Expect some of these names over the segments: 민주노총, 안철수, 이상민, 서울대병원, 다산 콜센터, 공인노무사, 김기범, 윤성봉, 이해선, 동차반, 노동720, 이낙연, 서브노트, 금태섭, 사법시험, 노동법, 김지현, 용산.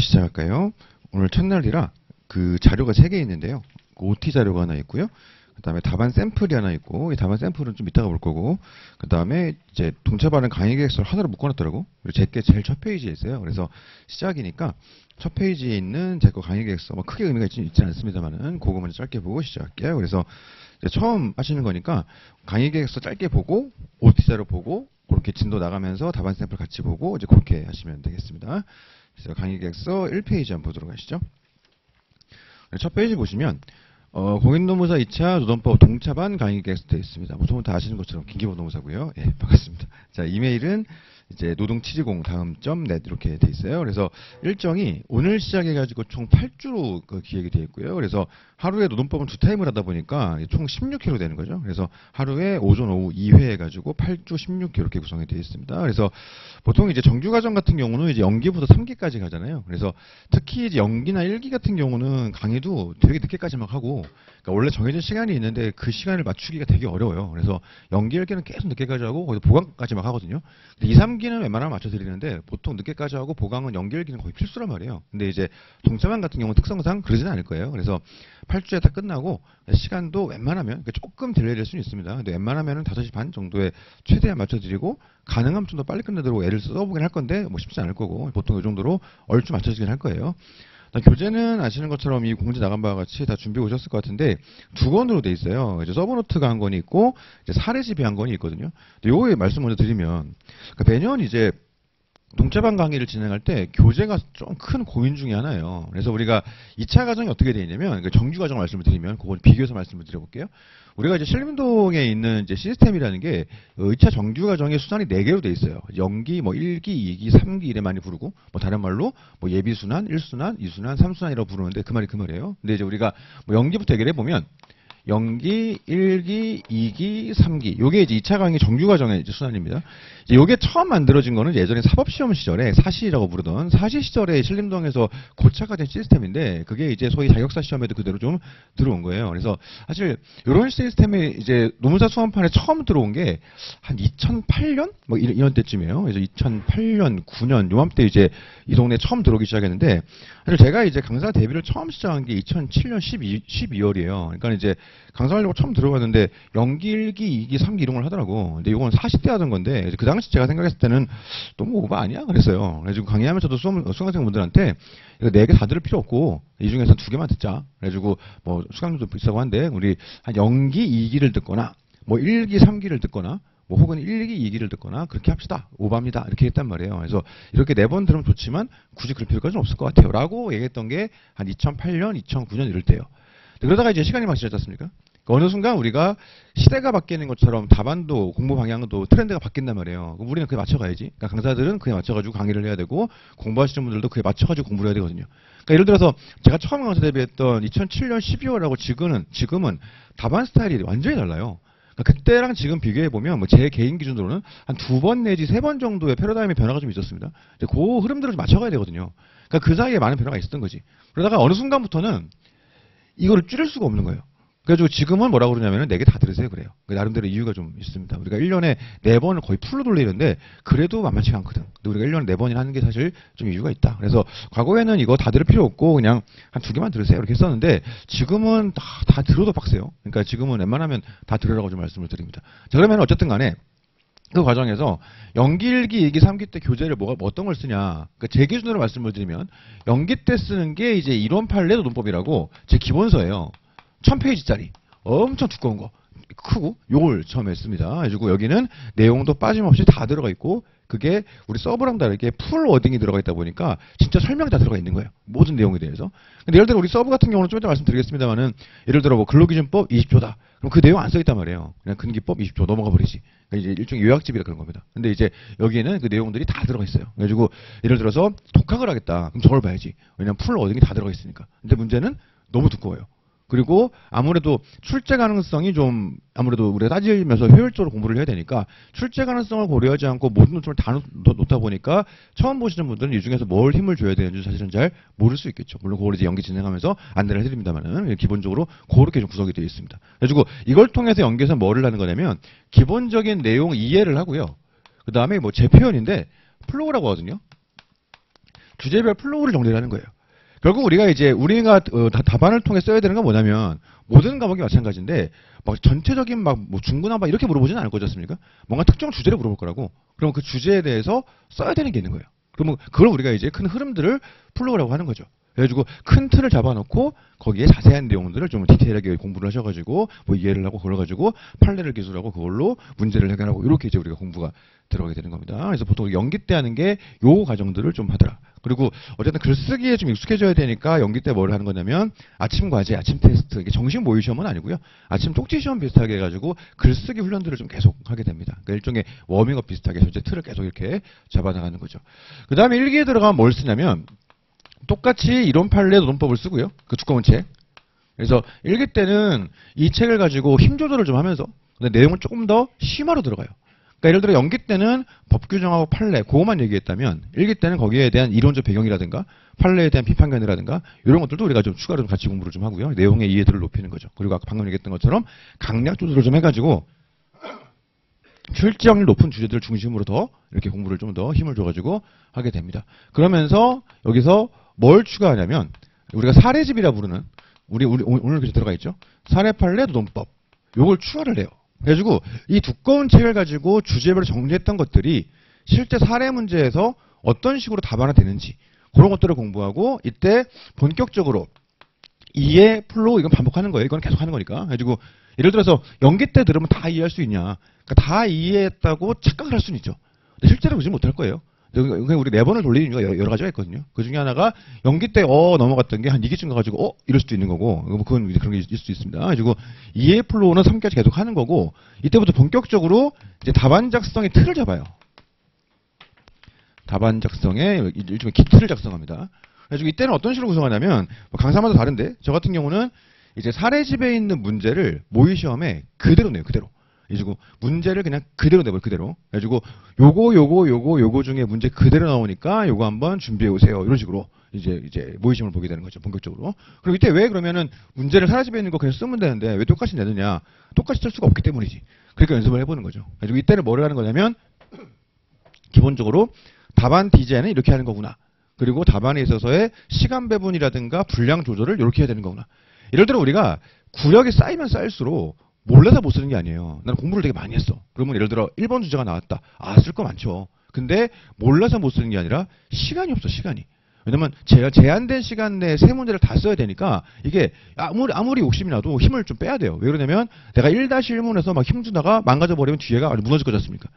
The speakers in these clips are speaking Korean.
시작할까요? 오늘 첫날이라 그 자료가 3개 있는데요. 그 OT 자료가 하나 있고요. 그 다음에 답안 샘플이 하나 있고, 이 답안 샘플은 좀 이따가 볼 거고, 그 다음에 이제 동차 발음 강의 계획서를 하나로 묶어놨더라고. 그리고 제게 제일 첫 페이지에 있어요. 그래서 시작이니까 첫 페이지에 있는 제거 강의 계획서, 뭐 크게 의미가 있지 않습니다만은, 그거 먼저 짧게 보고 시작할게요. 그래서 이제 처음 하시는 거니까 강의 계획서 짧게 보고, OT 자료 보고, 그렇게 진도 나가면서 답안 샘플 같이 보고, 이제 그렇게 하시면 되겠습니다. 그래서 강의 계획서 1페이지 한번 보도록 하시죠. 첫 페이지 보시면, 공인노무사 2차 노동법 동차반 강의 계획서 되어 있습니다. 보통은 다 아시는 것처럼 김기범 노무사고요. 예, 반갑습니다. 자, 이메일은 이제 노동720 다음.net 이렇게 돼 있어요. 그래서 일정이 오늘 시작해가지고 총 8주로 그 기획이 되어 있고요. 그래서 하루에 노동법은 2타임을 하다 보니까 총 16회로 되는 거죠. 그래서 하루에 오전 오후 2회 해가지고 8주 16회 이렇게 구성이 되어 있습니다. 그래서 보통 이제 정규과정 같은 경우는 이제 연기부터 3기까지 가잖아요. 그래서 특히 이제 연기나 1기 같은 경우는 강의도 되게 늦게까지 막 하고, 그러니까 원래 정해진 시간이 있는데 그 시간을 맞추기가 되게 어려워요. 그래서 연기 1기는 계속 늦게까지 하고 거기서 보강까지 막 하거든요. 2, 3기 연기는 웬만하면 맞춰드리는데 보통 늦게까지 하고 보강은 연기일기는 거의 필수란 말이에요. 근데 이제 동차반 같은 경우는 특성상 그러진 않을 거예요. 그래서 8주에 다 끝나고 시간도 웬만하면 조금 딜레이될 수는 있습니다. 근데 웬만하면 5시 반 정도에 최대한 맞춰드리고 가능하면 좀 더 빨리 끝내도록 애를 써보긴 할 건데 뭐 쉽지 않을 거고 보통 이 정도로 얼추 맞춰지긴 할 거예요. 교재는 아시는 것처럼 이 공지 나간 바와 같이 다 준비해 오셨을 것 같은데 두 권으로 돼 있어요. 이제 서브노트가 한 권이 있고 이제 사례집이 한 권이 있거든요. 요거에 말씀 먼저 드리면, 그러니까 매년 이제 동차반 강의를 진행할 때 교재가 좀 큰 고민 중에 하나예요. 그래서 우리가 2차 과정이 어떻게 되어 있냐면, 정규 과정 말씀을 드리면 그걸 비교해서 말씀을 드려볼게요. 우리가 이제 신림동에 있는 이제 시스템이라는 게 2차 정규 과정의 수단이 4개로 되어 있어요. 연기, 뭐 1기, 2기, 3기 이래 많이 부르고, 뭐 다른 말로 뭐 예비 순환, 1순환, 2순환, 3순환이라고 부르는데 그 말이 그 말이에요. 근데 이제 우리가 뭐 연기부터 얘기를 해보면 연기, 1기, 2기, 3기. 요게 이제 2차 강의 정규 과정의 이제 순환입니다. 이제 요게 처음 만들어진 거는 예전에 사법시험 시절에 사시라고 부르던 사시 시절에 신림동에서 고착화된 시스템인데 그게 이제 소위 자격사 시험에도 그대로 좀 들어온 거예요. 그래서 사실 요런 시스템이 이제 노무사 수험판에 처음 들어온 게 한 2008년? 뭐 이런 때쯤이에요. 그래서 2008년, 9년 요맘때 이제 이 동네에 처음 들어오기 시작했는데, 사실 제가 이제 강사 데뷔를 처음 시작한 게 2007년 12월이에요. 그러니까 이제 강사하려고 처음 들어봤는데 연기 1기, 2기, 3기 이런 걸 하더라고. 근데 이건 40대 하던 건데 그 당시 제가 생각했을 때는 너무 오버 아니야? 그랬어요. 그래가지고 강의하면서도 수강생분들한테 이거 4개 다 들을 필요 없고 이 중에서 2개만 듣자. 그래가지고 뭐 수강료도 비싸고 한데 우리 한 연기 2기를 듣거나 뭐 1기, 3기를 듣거나 뭐 혹은 1기, 2기를 듣거나 그렇게 합시다. 오바입니다. 이렇게 했단 말이에요. 그래서 이렇게 4번 들으면 좋지만 굳이 그럴 필요까지는 없을 것 같아요. 라고 얘기했던 게 한 2008년, 2009년 이럴 때요. 그러다가 이제 시간이 막 지났지 않습니까? 어느 순간 우리가 시대가 바뀌는 것처럼 답안도 공부 방향도 트렌드가 바뀐단 말이에요. 그럼 우리는 그에 맞춰가야지. 그러니까 강사들은 그에 맞춰가지고 강의를 해야 되고 공부하시는 분들도 그에 맞춰가지고 공부를 해야 되거든요. 그러니까 예를 들어서 제가 처음 강사 데뷔했던 2007년 12월하고 지금은 답안 스타일이 완전히 달라요. 그때랑 지금 비교해보면 뭐 제 개인 기준으로는 한 2번 내지 3번 정도의 패러다임의 변화가 좀 있었습니다. 그 흐름대로 좀 맞춰가야 되거든요. 그러니까 그 사이에 많은 변화가 있었던 거지. 그러다가 어느 순간부터는 이거를 줄일 수가 없는 거예요. 그래가지고 지금은 뭐라고 그러냐면은 4개 다 들으세요 그래요. 나름대로 이유가 좀 있습니다. 우리가 1년에 4번을 거의 풀로 돌리는데 그래도 만만치가 않거든. 근데 우리가 1년에 4번이나 하는 게 사실 좀 이유가 있다. 그래서 과거에는 이거 다 들을 필요 없고 그냥 한 2개만 들으세요 이렇게 했었는데 지금은 다 들어도 빡세요. 그러니까 지금은 웬만하면 다 들으라고 좀 말씀을 드립니다. 자, 그러면 어쨌든 간에 그 과정에서 연기 1기, 2기, 3기 때 교재를 어떤 걸 쓰냐. 그러니까 제 기준으로 말씀을 드리면 연기 때 쓰는 게 이제 이론 판례 노동법이라고 제 기본서예요. 1000페이지짜리. 엄청 두꺼운 거. 크고 요걸 처음에 씁니다. 그래가지고 여기는 내용도 빠짐없이 다 들어가 있고 그게 우리 서브랑 다르게 풀 워딩이 들어가 있다 보니까 진짜 설명이 다 들어가 있는 거예요. 모든 내용에 대해서. 근데 예를 들어 우리 서브 같은 경우는 좀 이따 말씀드리겠습니다만은 예를 들어 뭐 근로기준법 20조다. 그럼 그 내용 안 써있단 말이에요. 그냥 근기법 20조 넘어가 버리지. 그러니까 이제 일종의 요약집이라 그런 겁니다. 근데 이제 여기에는 그 내용들이 다 들어가 있어요. 그래가지고 예를 들어서 독학을 하겠다. 그럼 저걸 봐야지. 왜냐면 풀 워딩이 다 들어가 있으니까. 근데 문제는 너무 두꺼워요. 그리고 아무래도 출제 가능성이 좀 아무래도 우리가 따지면서 효율적으로 공부를 해야 되니까 출제 가능성을 고려하지 않고 모든 노점을 다 놓다 보니까 처음 보시는 분들은 이 중에서 뭘 힘을 줘야 되는지 사실은 잘 모를 수 있겠죠. 물론 그걸 이제 연기 진행하면서 안내를 해드립니다만은 기본적으로 그렇게 좀 구성이 되어 있습니다. 그래가지고 이걸 통해서 연기에서 뭐를 하는 거냐면 기본적인 내용 이해를 하고요. 그 다음에 뭐 제 표현인데 플로우라고 하거든요. 주제별 플로우를 정리를 하는 거예요. 결국 우리가 이제 우리가 답안을 통해 써야 되는 건 뭐냐면, 모든 과목이 마찬가지인데 막 전체적인 막 뭐 중구나 막 이렇게 물어보지는 않을 거지 않습니까? 뭔가 특정 주제를 물어볼 거라고. 그럼 그 주제에 대해서 써야 되는 게 있는 거예요. 그러면 그걸 우리가 이제 큰 흐름들을 플로우라고 하는 거죠. 그래가지고 큰 틀을 잡아놓고 거기에 자세한 내용들을 좀 디테일하게 공부를 하셔가지고 뭐 이해를 하고, 그걸 가지고 판례를 기술하고 그걸로 문제를 해결하고, 이렇게 이제 우리가 공부가 들어가게 되는 겁니다. 그래서 보통 연기 때 하는 게 요 과정들을 좀 하더라. 그리고 어쨌든 글쓰기에 좀 익숙해져야 되니까 연기 때 뭘 하는 거냐면, 아침 과제, 아침 테스트, 이게 정식 모의 시험은 아니고요, 아침 쪽지 시험 비슷하게 해가지고 글쓰기 훈련들을 좀 계속 하게 됩니다. 그러니까 일종의 워밍업 비슷하게 현재 틀을 계속 이렇게 잡아나가는 거죠. 그 다음에 일기에 들어가면 뭘 쓰냐면, 똑같이 이론 판례 노동법을 쓰고요. 그 두꺼운 책. 그래서 일기 때는 이 책을 가지고 힘 조절을 좀 하면서, 근데 내용은 조금 더 심화로 들어가요. 그러니까 예를 들어 연기 때는 법 규정하고 판례 그거만 얘기했다면, 일기 때는 거기에 대한 이론적 배경이라든가 판례에 대한 비판견이라든가 이런 것들도 우리가 좀 추가로 같이 공부를 좀 하고요. 내용의 이해들을 높이는 거죠. 그리고 아까 방금 얘기했던 것처럼 강약 조절을 좀 해가지고 출제확률 높은 주제들을 중심으로 더 이렇게 공부를 좀 더 힘을 줘가지고 하게 됩니다. 그러면서 여기서 뭘 추가하냐면, 우리가 사례집이라 부르는 우리 오늘 글자 들어가 있죠. 사례판례 노동법, 요걸 추가를 해요. 그래가지고 이 두꺼운 책을 가지고 주제별로 정리했던 것들이 실제 사례 문제에서 어떤 식으로 답안이 되는지 그런 것들을 공부하고, 이때 본격적으로 이해 플로우, 이건 반복하는 거예요. 이건 계속 하는 거니까. 그래가지고 예를 들어서 연기 때 들으면 다 이해할 수 있냐? 그러니까 다 이해했다고 착각을 할 수는 있죠. 근데 실제로 그러지 못할 거예요. 우리 4번을 돌리는 이유가 여러 가지가 있거든요. 그 중에 하나가 연기 때 넘어갔던 게 한 2기쯤 가가지고 이럴 수도 있는 거고, 그건 그런 게 있을 수 있습니다. 그리고 이해 플로우는 3기까지 계속 하는 거고, 이때부터 본격적으로 이제 답안 작성의 틀을 잡아요. 답안 작성의 일종의 기틀을 작성합니다. 그래서 이때는 어떤 식으로 구성하냐면, 강사마다 다른데 저 같은 경우는 이제 사례집에 있는 문제를 모의 시험에 그대로 내요. 그대로. 그래가지고 문제를 그냥 그대로 내버려, 그대로. 그래가지고 요거 중에 문제 그대로 나오니까 요거 한번 준비해 오세요. 이런 식으로 이제 모의시험을 보게 되는 거죠, 본격적으로. 그럼 이때 왜 그러면은 문제를 사례집에 있는 거 그냥 쓰면 되는데 왜 똑같이 내느냐? 똑같이 쓸 수가 없기 때문이지. 그러니까 연습을 해보는 거죠. 그래가지고 이때는 뭐를 하는 거냐면, 기본적으로 답안 디자인은 이렇게 하는 거구나. 그리고 답안에 있어서의 시간 배분이라든가 분량 조절을 이렇게 해야 되는 거구나. 예를 들어 우리가 구력이 쌓이면 쌓일수록 몰라서 못 쓰는 게 아니에요. 나는 공부를 되게 많이 했어. 그러면 예를 들어 1번 주제가 나왔다. 쓸 거 많죠. 근데 몰라서 못 쓰는 게 아니라 시간이 없어, 시간이. 왜냐면 제한된 시간 내에 세 문제를 다 써야 되니까, 이게 아무리 욕심이 나도 힘을 좀 빼야 돼요. 왜 그러냐면 내가 1-1문에서 막 힘주다가 망가져버리면 뒤에가 아주 무너질 거지 않습니까?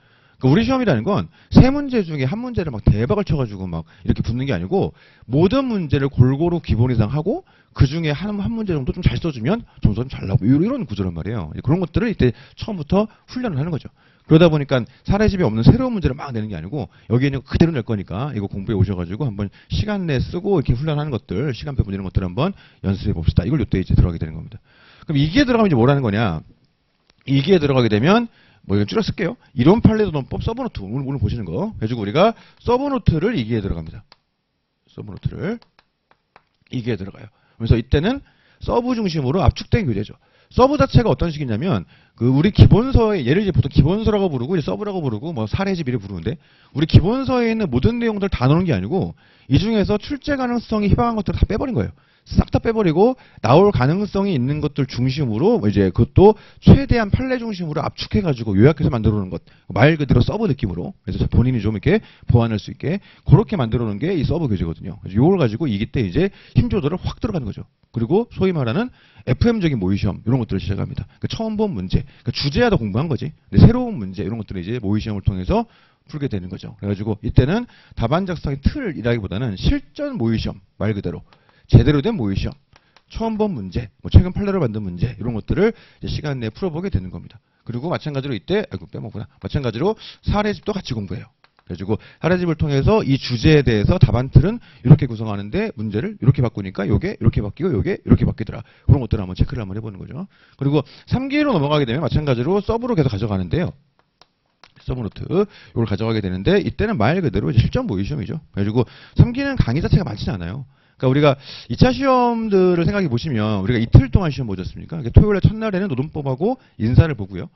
우리 시험이라는 건 세 문제 중에 한 문제를 막 대박을 쳐가지고 막 이렇게 붙는 게 아니고, 모든 문제를 골고루 기본 이상 하고 그 중에 한 문제 정도 좀 잘 써주면 점수가 좀 잘 나오고, 이런 구조란 말이에요. 그런 것들을 이때 처음부터 훈련을 하는 거죠. 그러다 보니까 사례집에 없는 새로운 문제를 막 내는 게 아니고, 여기에 있는 거 그대로 낼 거니까 이거 공부해 오셔가지고 한번 시간 내 쓰고 이렇게 훈련하는 것들, 시간 배분 이런 것들 한번 연습해 봅시다. 이걸 이때 이제 들어가게 되는 겁니다. 그럼 이기에 들어가면 이제 뭐라는 거냐? 이기에 들어가게 되면 이건 줄여 쓸게요. 이론 판례 노동법 서브노트, 오늘 보시는 거. 그래가지고 우리가 서브노트를 2기에 들어갑니다. 서브노트를 2기에 들어가요. 그래서 이때는 서브 중심으로 압축된 교재죠. 서브 자체가 어떤 식이냐면, 우리 기본서에, 얘를 이제 보통 기본서라고 부르고 이제 서브라고 부르고 뭐 사례집 이래 부르는데, 우리 기본서에 있는 모든 내용들 다 넣는 게 아니고 이 중에서 출제 가능성이 희망한 것들을 다 빼버린 거예요. 싹 다 빼버리고 나올 가능성이 있는 것들 중심으로 이제 그것도 최대한 판례 중심으로 압축해가지고 요약해서 만들어 놓은 것, 말 그대로 서브 느낌으로. 그래서 본인이 좀 이렇게 보완할 수 있게 그렇게 만들어 놓은 게 이 서브 교재거든요. 요걸 가지고 이기 때 이제 힘 조절을 확 들어가는 거죠. 그리고 소위 말하는 FM적인 모의시험 이런 것들을 시작합니다. 그러니까 처음 본 문제, 그러니까 주제야 더 공부한 거지, 근데 새로운 문제 이런 것들을 이제 모의시험을 통해서 풀게 되는 거죠. 그래가지고 이때는 답안 작성의 틀이라기보다는 실전 모의시험, 말 그대로 제대로 된 모의시험, 처음 본 문제, 뭐 최근 판례로 만든 문제 이런 것들을 시간 내에 풀어보게 되는 겁니다. 그리고 마찬가지로 이때 마찬가지로 사례집도 같이 공부해요. 그래가지고 사례집을 통해서 이 주제에 대해서 답안 틀은 이렇게 구성하는데 문제를 이렇게 바꾸니까 요게 이렇게 바뀌고 요게 이렇게 바뀌더라. 그런 것들을 한번 체크를 한번 해보는 거죠. 그리고 3기로 넘어가게 되면 마찬가지로 서브로 계속 가져가는데요. 서브노트 이걸 가져가게 되는데, 이때는 말 그대로 이제 실전 모의시험이죠. 그래가지고 3기는 강의 자체가 많지 않아요. 그러니까 우리가 2차 시험들을 생각해 보시면, 우리가 이틀 동안 시험 보지 않습니까? 그러니까 토요일에 첫날에는 노동법하고 인사를 보고요.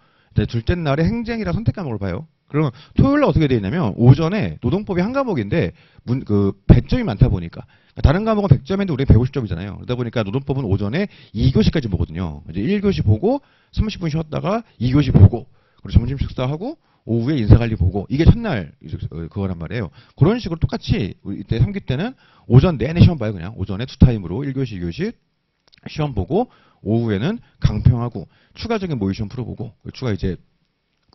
둘째 날에 행정이랑 선택과목을 봐요. 그러면 토요일 날 어떻게 되냐면 오전에 노동법이 한 과목인데 100점이 많다 보니까 다른 과목은 100점인데 우리 150점이잖아요. 그러다 보니까 노동법은 오전에 2교시까지 보거든요. 이제 1교시 보고 30분 쉬었다가 2교시 보고 그리고 점심 식사하고 오후에 인사관리 보고 이게 첫날 그거란 말이에요. 그런 식으로 똑같이 이때 3기 때는 오전 내내 시험 봐요. 그냥 오전에 투타임으로 1교시 2교시 시험 보고 오후에는 강평하고 추가적인 모의 시험 풀어보고 추가 이제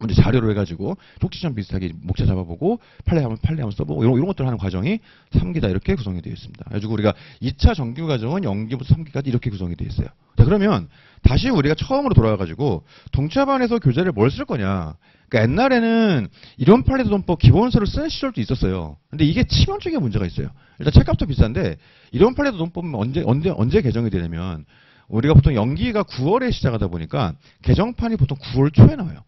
문제 자료로 해가지고 쪽지점 비슷하게 목차 잡아보고 판례 한번 써보고 이런 것들 하는 과정이 3기다 이렇게 구성이 되어 있습니다. 그래가지고 우리가 2차 정규 과정은 0기부터 3기까지 이렇게 구성이 되어 있어요. 자 그러면 다시 우리가 처음으로 돌아와가지고 동차반에서 교재를 뭘 쓸 거냐? 그러니까 옛날에는 이런 판례 노동법 기본서를 쓰는 시절도 있었어요. 근데 이게 치명적인 문제가 있어요. 일단 책값도 비싼데 이런 판례 노동법은 언제 개정이 되냐면 우리가 보통 연기가 9월에 시작하다 보니까 개정판이 보통 9월 초에 나와요.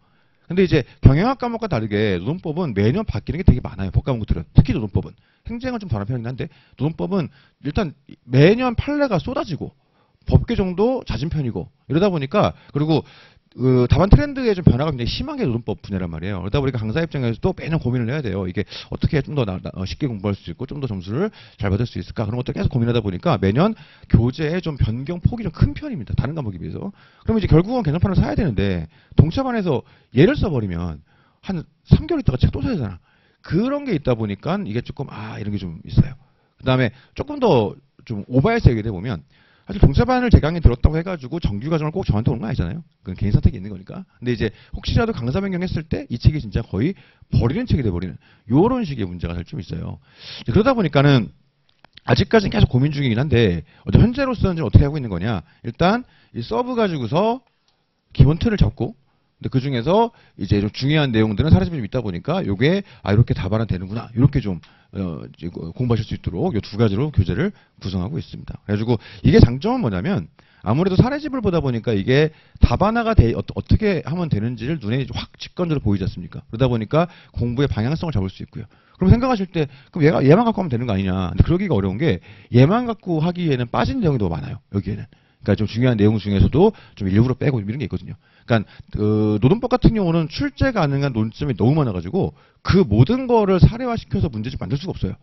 근데 이제 경영학 과목과 다르게 노동법은 매년 바뀌는 게 되게 많아요. 법 과목들은. 특히 노동법은. 행정은 좀 덜한 편이긴 한데 노동법은 일단 매년 판례가 쏟아지고 법 개정도 잦은 편이고 이러다 보니까 그리고 다반 트렌드에 좀 변화가 굉장히 심하게 노동법 분야란 말이에요. 그러다 보니까 강사 입장에서도 매년 고민을 해야 돼요. 이게 어떻게 좀 더 쉽게 공부할 수 있고 좀 더 점수를 잘 받을 수 있을까 그런 것도 계속 고민하다 보니까 매년 교재의 좀 변경 폭이 좀 큰 편입니다. 다른 과목에 비해서. 그럼 이제 결국은 개정판을 사야 되는데 동차반에서 얘를 써버리면 한 3개월 있다가 책 또 사야 되잖아. 그런 게 있다 보니까 이게 조금 이런 게 좀 있어요. 그 다음에 조금 더 좀 오바해서 얘기해 보면 사실 동차반을 제 강의에 들었다고 해가지고 정규 과정을 꼭 저한테 오는 거 아니잖아요. 그건 개인 선택이 있는 거니까. 근데 이제 혹시라도 강사 변경했을 때 이 책이 진짜 거의 버리는 책이 돼버리는 요런 식의 문제가 좀 있어요. 그러다 보니까는 아직까지는 계속 고민 중이긴 한데 현재로서는 지금 어떻게 하고 있는 거냐. 일단 이 서브 가지고서 기본 틀을 잡고 근데 그 중에서 이제 좀 중요한 내용들은 사라짐이 좀 있다 보니까 요게 이렇게 답안은 되는구나. 이렇게 좀 공부하실 수 있도록 이 두 가지로 교재를 구성하고 있습니다. 그래가지고 이게 장점은 뭐냐면 아무래도 사례집을 보다 보니까 이게 답 하나가 어떻게 하면 되는지를 눈에 확 직관적으로 보이지 않습니까? 그러다 보니까 공부의 방향성을 잡을 수 있고요. 그럼 생각하실 때 그럼 얘만 갖고 하면 되는 거 아니냐? 근데 그러기가 어려운 게 얘만 갖고 하기에는 빠진 내용이 더 많아요. 여기에는. 그러니까 좀 중요한 내용 중에서도 좀 일부러 빼고 이런 게 있거든요. 그러니까 노동법 같은 경우는 출제 가능한 논점이 너무 많아가지고 그 모든 거를 사례화시켜서 문제집 만들 수가 없어요.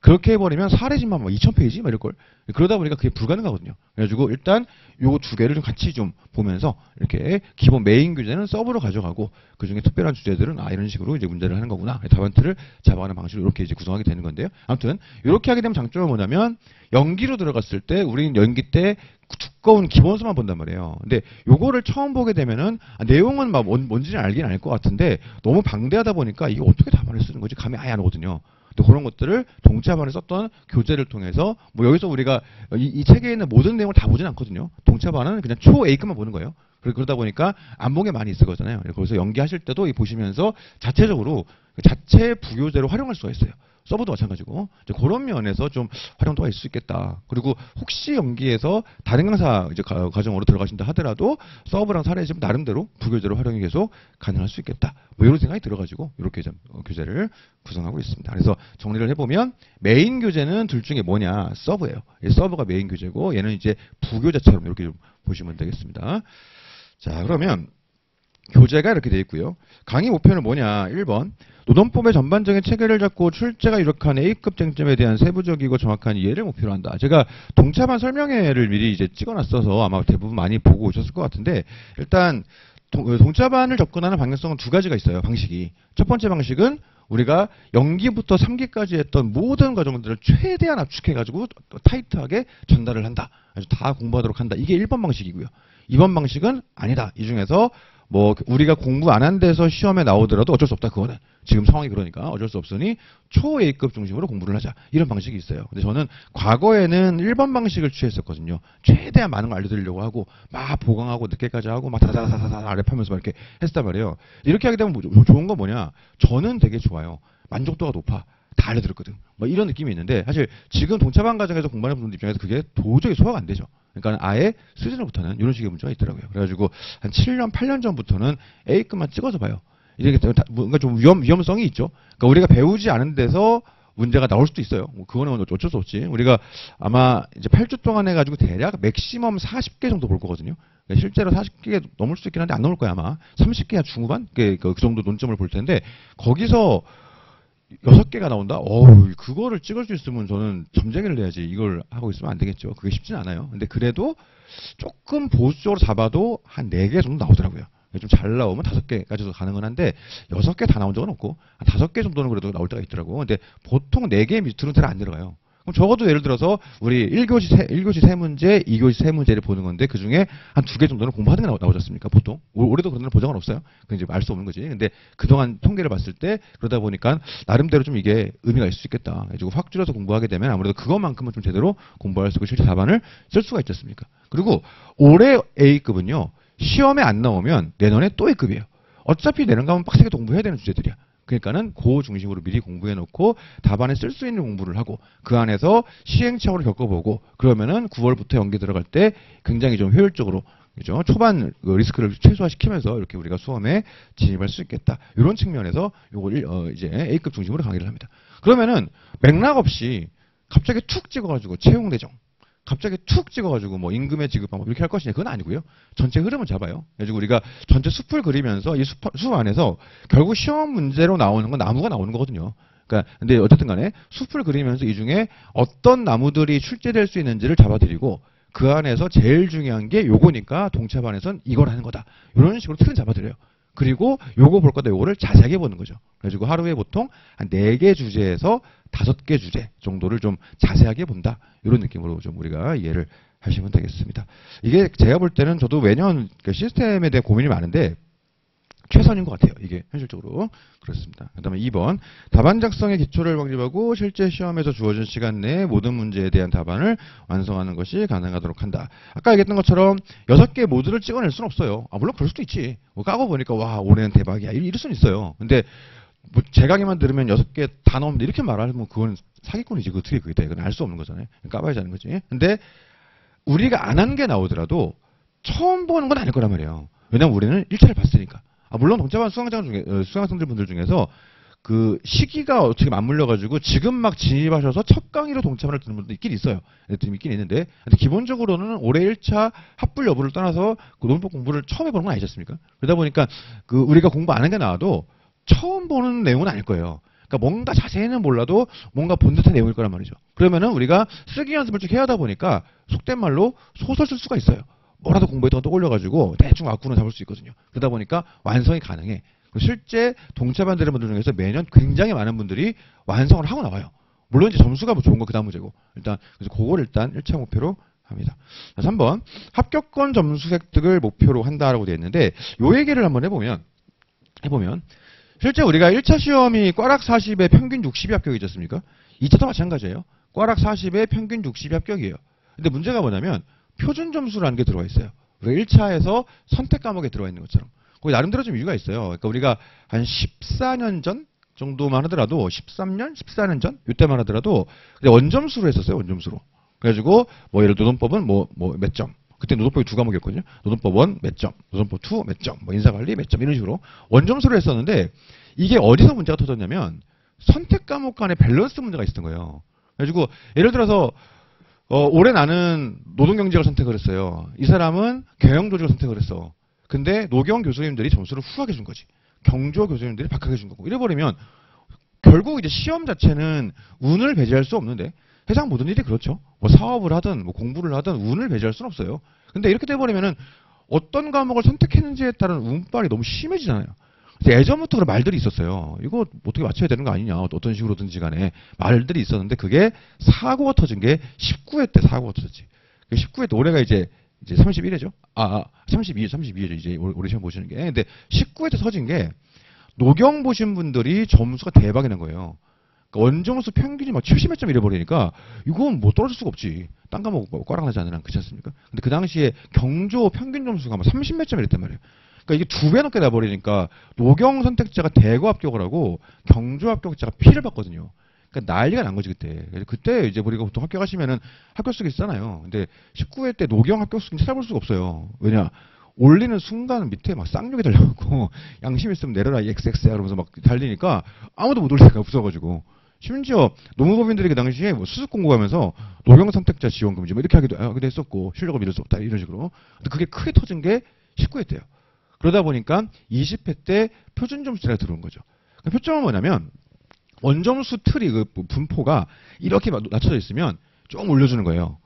그렇게 해버리면 사례집만 2000페이지 막 이럴 걸. 그러다 보니까 그게 불가능하거든요. 그래가지고 일단 요거 두 개를 좀 같이 좀 보면서 이렇게 기본 메인 교재는 서브로 가져가고 그 중에 특별한 주제들은 이런 식으로 이제 문제를 하는 거구나. 답안틀을 잡아가는 방식으로 이렇게 이제 구성하게 되는 건데요. 아무튼 이렇게 하게 되면 장점은 뭐냐면 연기로 들어갔을 때 우리는 연기 때 두꺼운 기본서만 본단 말이에요. 근데 요거를 처음 보게 되면은 내용은 막 뭔지는 알긴 알 것 같은데 너무 방대하다 보니까 이게 어떻게 답안을 쓰는 거지 감이 아예 안 오거든요. 또 그런 것들을 동차반에 썼던 교재를 통해서 뭐 여기서 우리가 이 책에 있는 모든 내용을 다 보진 않거든요. 동차반은 그냥 초 A급만 보는 거예요. 그러다 보니까 안목에 많이 있을 거잖아요. 그래서 연기하실 때도 보시면서 자체적으로 자체 부교재로 활용할 수가 있어요. 서브도 마찬가지고 그런 면에서 좀 활용도가 있을 수 있겠다. 그리고 혹시 연기에서 다른 강사 이제 과정으로 들어가신다 하더라도 서브랑 사례집 나름대로 부교재로 활용이 계속 가능할 수 있겠다. 뭐 이런 생각이 들어가지고 이렇게 좀 교재를 구성하고 있습니다. 그래서 정리를 해보면 메인 교재는 둘 중에 뭐냐 서브예요. 서브가 메인 교재고 얘는 이제 부교재처럼 이렇게 좀 보시면 되겠습니다. 자 그러면 교재가 이렇게 되어 있고요. 강의 목표는 뭐냐? 1번 노동법의 전반적인 체계를 잡고 출제가 유력한 A급 쟁점에 대한 세부적이고 정확한 이해를 목표로 한다. 제가 동차반 설명회를 미리 이제 찍어놨어서 아마 대부분 많이 보고 오셨을 것 같은데 일단 동차반을 접근하는 방향성은 두 가지가 있어요. 방식이. 첫 번째 방식은 우리가 0기부터 3기까지 했던 모든 과정들을 최대한 압축해가지고 타이트하게 전달을 한다. 아주 다 공부하도록 한다. 이게 1번 방식이고요. 2번 방식은 아니다. 이 중에서 뭐 우리가 공부 안 한 데서 시험에 나오더라도 어쩔 수 없다. 그거는 지금 상황이 그러니까 어쩔 수 없으니 초 A급 중심으로 공부를 하자. 이런 방식이 있어요. 근데 저는 과거에는 1번 방식을 취했었거든요. 최대한 많은 걸 알려드리려고 하고 막 보강하고 늦게까지 하고 막 다다다다다 아래 파면서 이렇게 했단 말이에요. 이렇게 하게 되면 좋은 건 뭐냐. 저는 되게 좋아요. 만족도가 높아. 다 알려드렸거든. 뭐 이런 느낌이 있는데 사실 지금 동차반 과정에서 공부하는 분들 입장에서 그게 도저히 소화가 안 되죠. 그러니까 아예 수준으로부터는 이런 식의 문제가 있더라고요. 그래가지고 한 7년, 8년 전부터는 A급만 찍어서 봐요. 이게 뭔가 좀 위험성이 있죠. 그러니까 우리가 배우지 않은 데서 문제가 나올 수도 있어요. 뭐 그거는 어쩔 수 없지. 우리가 아마 이제 8주 동안 해가지고 대략 맥시멈 40개 정도 볼 거거든요. 그러니까 실제로 40개 넘을 수 있긴 한데 안 넘을 거야 아마. 30개야 중후반? 그 정도 논점을 볼 텐데 거기서 6개가 나온다? 어우, 그거를 찍을 수 있으면 저는 점쟁이를 내야지. 이걸 하고 있으면 안 되겠죠. 그게 쉽진 않아요. 근데 그래도 조금 보수적으로 잡아도 한 4개 정도 나오더라고요. 좀 잘 나오면 5개까지도 가능은 한데 6개 다 나온 적은 없고 한 5개 정도는 그래도 나올 때가 있더라고요. 근데 보통 4개 밑으로는 잘 안 내려가요. 그럼 적어도 예를 들어서 우리 1교시 3문제, 2교시 3문제를 보는 건데 그중에 한 2개 정도는 공부하는 게 나오지 않습니까? 보통. 올해도 그런 보장은 없어요. 이제 알 수 없는 거지. 근데 그동안 통계를 봤을 때 그러다 보니까 나름대로 좀 이게 의미가 있을 수 있겠다. 그래서 확 줄여서 공부하게 되면 아무래도 그것만큼은 좀 제대로 공부할 수 있고 실제 답안을 쓸 수가 있지 않습니까? 그리고 올해 A급은요. 시험에 안 나오면 내년에 또 A급이에요. 어차피 내년 가면 빡세게 공부해야 되는 주제들이야. 그러니까는 그 중심으로 미리 공부해놓고 답안에 쓸 수 있는 공부를 하고 그 안에서 시행착오를 겪어보고 그러면은 9월부터 연계 들어갈 때 굉장히 좀 효율적으로 그죠? 초반 리스크를 최소화시키면서 이렇게 우리가 수험에 진입할 수 있겠다. 이런 측면에서 요걸 이제 A급 중심으로 강의를 합니다. 그러면은 맥락 없이 갑자기 툭 찍어가지고 채용대정. 갑자기 툭 찍어가지고 뭐 임금의 지급 방법 이렇게 할 것이냐 그건 아니고요. 전체 흐름을 잡아요. 그래서 우리가 전체 숲을 그리면서 이 숲 안에서 결국 시험 문제로 나오는 건 나무가 나오는 거거든요. 그러니까 근데 어쨌든 간에 숲을 그리면서 이 중에 어떤 나무들이 출제될 수 있는지를 잡아드리고 그 안에서 제일 중요한 게 요거니까 동차반에선 이걸 하는 거다. 이런 식으로 틀은 잡아드려요. 그리고 요거 볼 거다. 요거를 자세하게 보는 거죠. 그래가지고 하루에 보통 한 4개 주제에서 5개 주제 정도를 좀 자세하게 본다. 이런 느낌으로 좀 우리가 이해를 하시면 되겠습니다. 이게 제가 볼 때는 저도 매년 시스템에 대한 고민이 많은데 최선인 것 같아요. 이게 현실적으로 그렇습니다. 그 다음에 2번 답안 작성의 기초를 확립하고 실제 시험에서 주어진 시간 내에 모든 문제에 대한 답안을 완성하는 것이 가능하도록 한다. 아까 얘기했던 것처럼 6개 모두를 찍어낼 수는 없어요. 아, 물론 그럴 수도 있지. 뭐 까고 보니까 와 올해는 대박이야 이럴 수는 있어요. 근데 뭐 제 강의만 들으면 6개 다 나오는데 이렇게 말하면 그건 사기꾼이지. 어떻게 그게 돼. 그건 알 수 없는 거잖아요. 까봐야지 하는 거지. 근데 우리가 안 한 게 나오더라도 처음 보는 건 아닐 거란 말이에요. 왜냐면 우리는 1차를 봤으니까. 아, 물론 동차반 수강생분들 중에서 그 시기가 어떻게 맞물려가지고 지금 막 진입하셔서 첫 강의로 동차반을 듣는 분도 있긴 있어요. 있긴 있는데. 근데 기본적으로는 올해 1차 합불 여부를 떠나서 그 논법 공부를 처음 해보는 건 아니지 않습니까? 그러다 보니까 그 우리가 공부 안 한 게 나와도 처음 보는 내용은 아닐 거예요. 그러니까 뭔가 자세히는 몰라도 뭔가 본 듯한 내용일 거란 말이죠. 그러면은 우리가 쓰기 연습을 쭉 해야 하다 보니까 속된 말로 소설 쓸 수가 있어요. 뭐라도 공부했던 거 떠올려가지고 대충 악구는 잡을 수 있거든요. 그러다 보니까 완성이 가능해. 실제 동차반 되는 분들 중에서 매년 굉장히 많은 분들이 완성을 하고 나와요. 물론 이제 점수가 뭐 좋은 거 그 다음 문제고. 일단, 그래서 그거를 일단 1차 목표로 합니다. 3번. 합격권 점수 획득을 목표로 한다라고 되어 있는데, 요 얘기를 한번 해보면, 실제 우리가 1차 시험이 꽈락 40에 평균 60이 합격이지 않습니까? 2차도 마찬가지예요. 꽈락 40에 평균 60이 합격이에요. 근데 문제가 뭐냐면, 표준 점수라는 게 들어가 있어요. 우리가 1차에서 선택 과목에 들어가 있는 것처럼. 거기 나름대로 좀 이유가 있어요. 그러니까 우리가 한 14년 전 정도만 하더라도 13년, 14년 전 이때만 하더라도 원점수로 했었어요. 원점수로. 그래가지고 뭐 예를 들어 노동법은 뭐 몇 점. 그때 노동법이 2 과목이었거든요. 노동법 1 몇 점, 노동법 2 몇 점, 뭐 인사관리 몇 점 이런 식으로 원점수로 했었는데 이게 어디서 문제가 터졌냐면 선택 과목 간의 밸런스 문제가 있었던 거예요. 그래가지고 예를 들어서 올해 나는 노동경제를 선택을 했어요. 이 사람은 경영조직을 선택을 했어. 근데 노경 교수님들이 점수를 후하게 준 거지. 경조 교수님들이 박하게 준 거고. 이래버리면 결국 이제 시험 자체는 운을 배제할 수 없는데 세상 모든 일이 그렇죠. 뭐 사업을 하든 뭐 공부를 하든 운을 배제할 수는 없어요. 근데 이렇게 돼버리면은 어떤 과목을 선택했는지에 따른 운빨이 너무 심해지잖아요. 예전부터 그런 말들이 있었어요. 이거 어떻게 맞춰야 되는 거 아니냐. 어떤 식으로든지 간에 말들이 있었는데 그게 사고가 터진 게 19회 때 사고가 터졌지. 19회 때 올해가 이제 31회죠. 32회죠. 이제 올해 시험 보시는 게. 근데 19회 때 터진 게 노경 보신 분들이 점수가 대박이 난 거예요. 그러니까 원점수 평균이 막 70몇 점 이래버리니까 이건 뭐 떨어질 수가 없지. 딴 과목 꽈락 나지 않으나 그렇지 않습니까? 근데 그 당시에 경조 평균 점수가 막 30몇 점 이랬단 말이에요. 그러니까 이게 2배 넘게 나버리니까 노경 선택자가 대거 합격을 하고 경조 합격자가 피를 봤거든요. 그러니까 난리가 난 거지 그때. 그때 이제 우리가 보통 합격하시면은 합격수기 쓰잖아요. 근데 19회 때 노경 합격수기 찾아볼 수가 없어요. 왜냐? 올리는 순간 밑에 막 쌍욕이 달려갖고 양심 있으면 내려라 XX야 그러면서 막 달리니까 아무도 못 올릴 수가 없어가지고 심지어 노무법인들이 그 당시에 뭐 수습 공고하면서 노령선택자 지원금지 뭐 이렇게 하기도 했었고, 실력을 믿을 수 없다 이런 식으로. 근데 그게 크게 터진 게 19회 때요. 그러다 보니까 20회 때 표준점수제가 들어온 거죠. 표점은 뭐냐면 원점수 틀이 그 분포가 이렇게 낮춰져 있으면 좀 올려주는 거예요.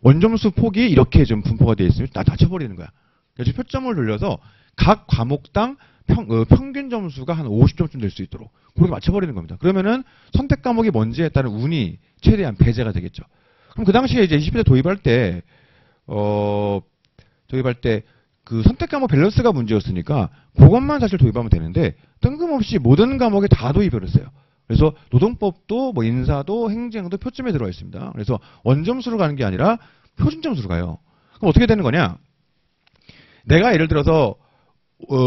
원점수 폭이 이렇게 좀 분포가 되어 있으면 다 낮춰버리는 거야. 그래서 표점을 돌려서 각 과목당 평균 점수가 한 50점쯤 될 수 있도록 그렇게 맞춰버리는 겁니다. 그러면은 선택 과목이 뭔지에 따른 운이 최대한 배제가 되겠죠. 그럼 그 당시에 이제 20대 도입할 때 그 선택 과목 밸런스가 문제였으니까 그것만 사실 도입하면 되는데 뜬금없이 모든 과목에 다 도입을 했어요. 그래서 노동법도 뭐 인사도 행정도 표점에 들어와 있습니다. 그래서 원점수로 가는 게 아니라 표준점수로 가요. 그럼 어떻게 되는 거냐? 내가 예를 들어서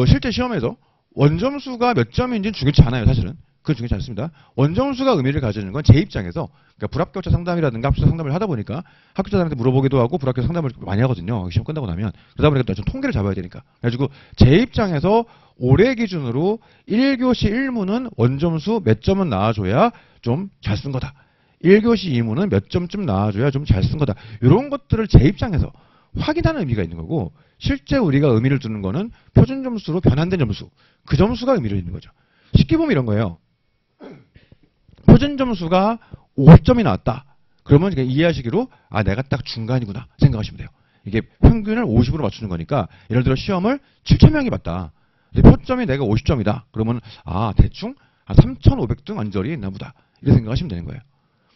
실제 시험에서 원점수가 몇 점인지는 중요치 않아요. 사실은. 그건 중요치 않습니다. 원점수가 의미를 가지는 건 제 입장에서, 그러니까 불합격자 상담이라든가 합격자 상담을 하다 보니까 합격자들한테 물어보기도 하고 불합격자 상담을 많이 하거든요. 시험 끝나고 나면. 그러다 보니까 좀 통계를 잡아야 되니까. 그래가지고 제 입장에서 올해 기준으로 1교시 1문은 원점수 몇 점은 나와줘야 좀 잘 쓴 거다. 1교시 2문은 몇 점쯤 나와줘야 좀 잘 쓴 거다. 이런 것들을 제 입장에서 확인하는 의미가 있는 거고, 실제 우리가 의미를 두는 거는 표준 점수로 변환된 점수, 그 점수가 의미를 있는 거죠. 쉽게 보면 이런 거예요. 표준 점수가 50점이 나왔다. 그러면 이해하시기로 아 내가 딱 중간이구나 생각하시면 돼요. 이게 평균을 50으로 맞추는 거니까 예를 들어 시험을 7,000명이 봤다. 근데 표점이 내가 50점이다. 그러면 아 대충 한 3,500등 안절이 있나 보다. 이렇게 생각하시면 되는 거예요.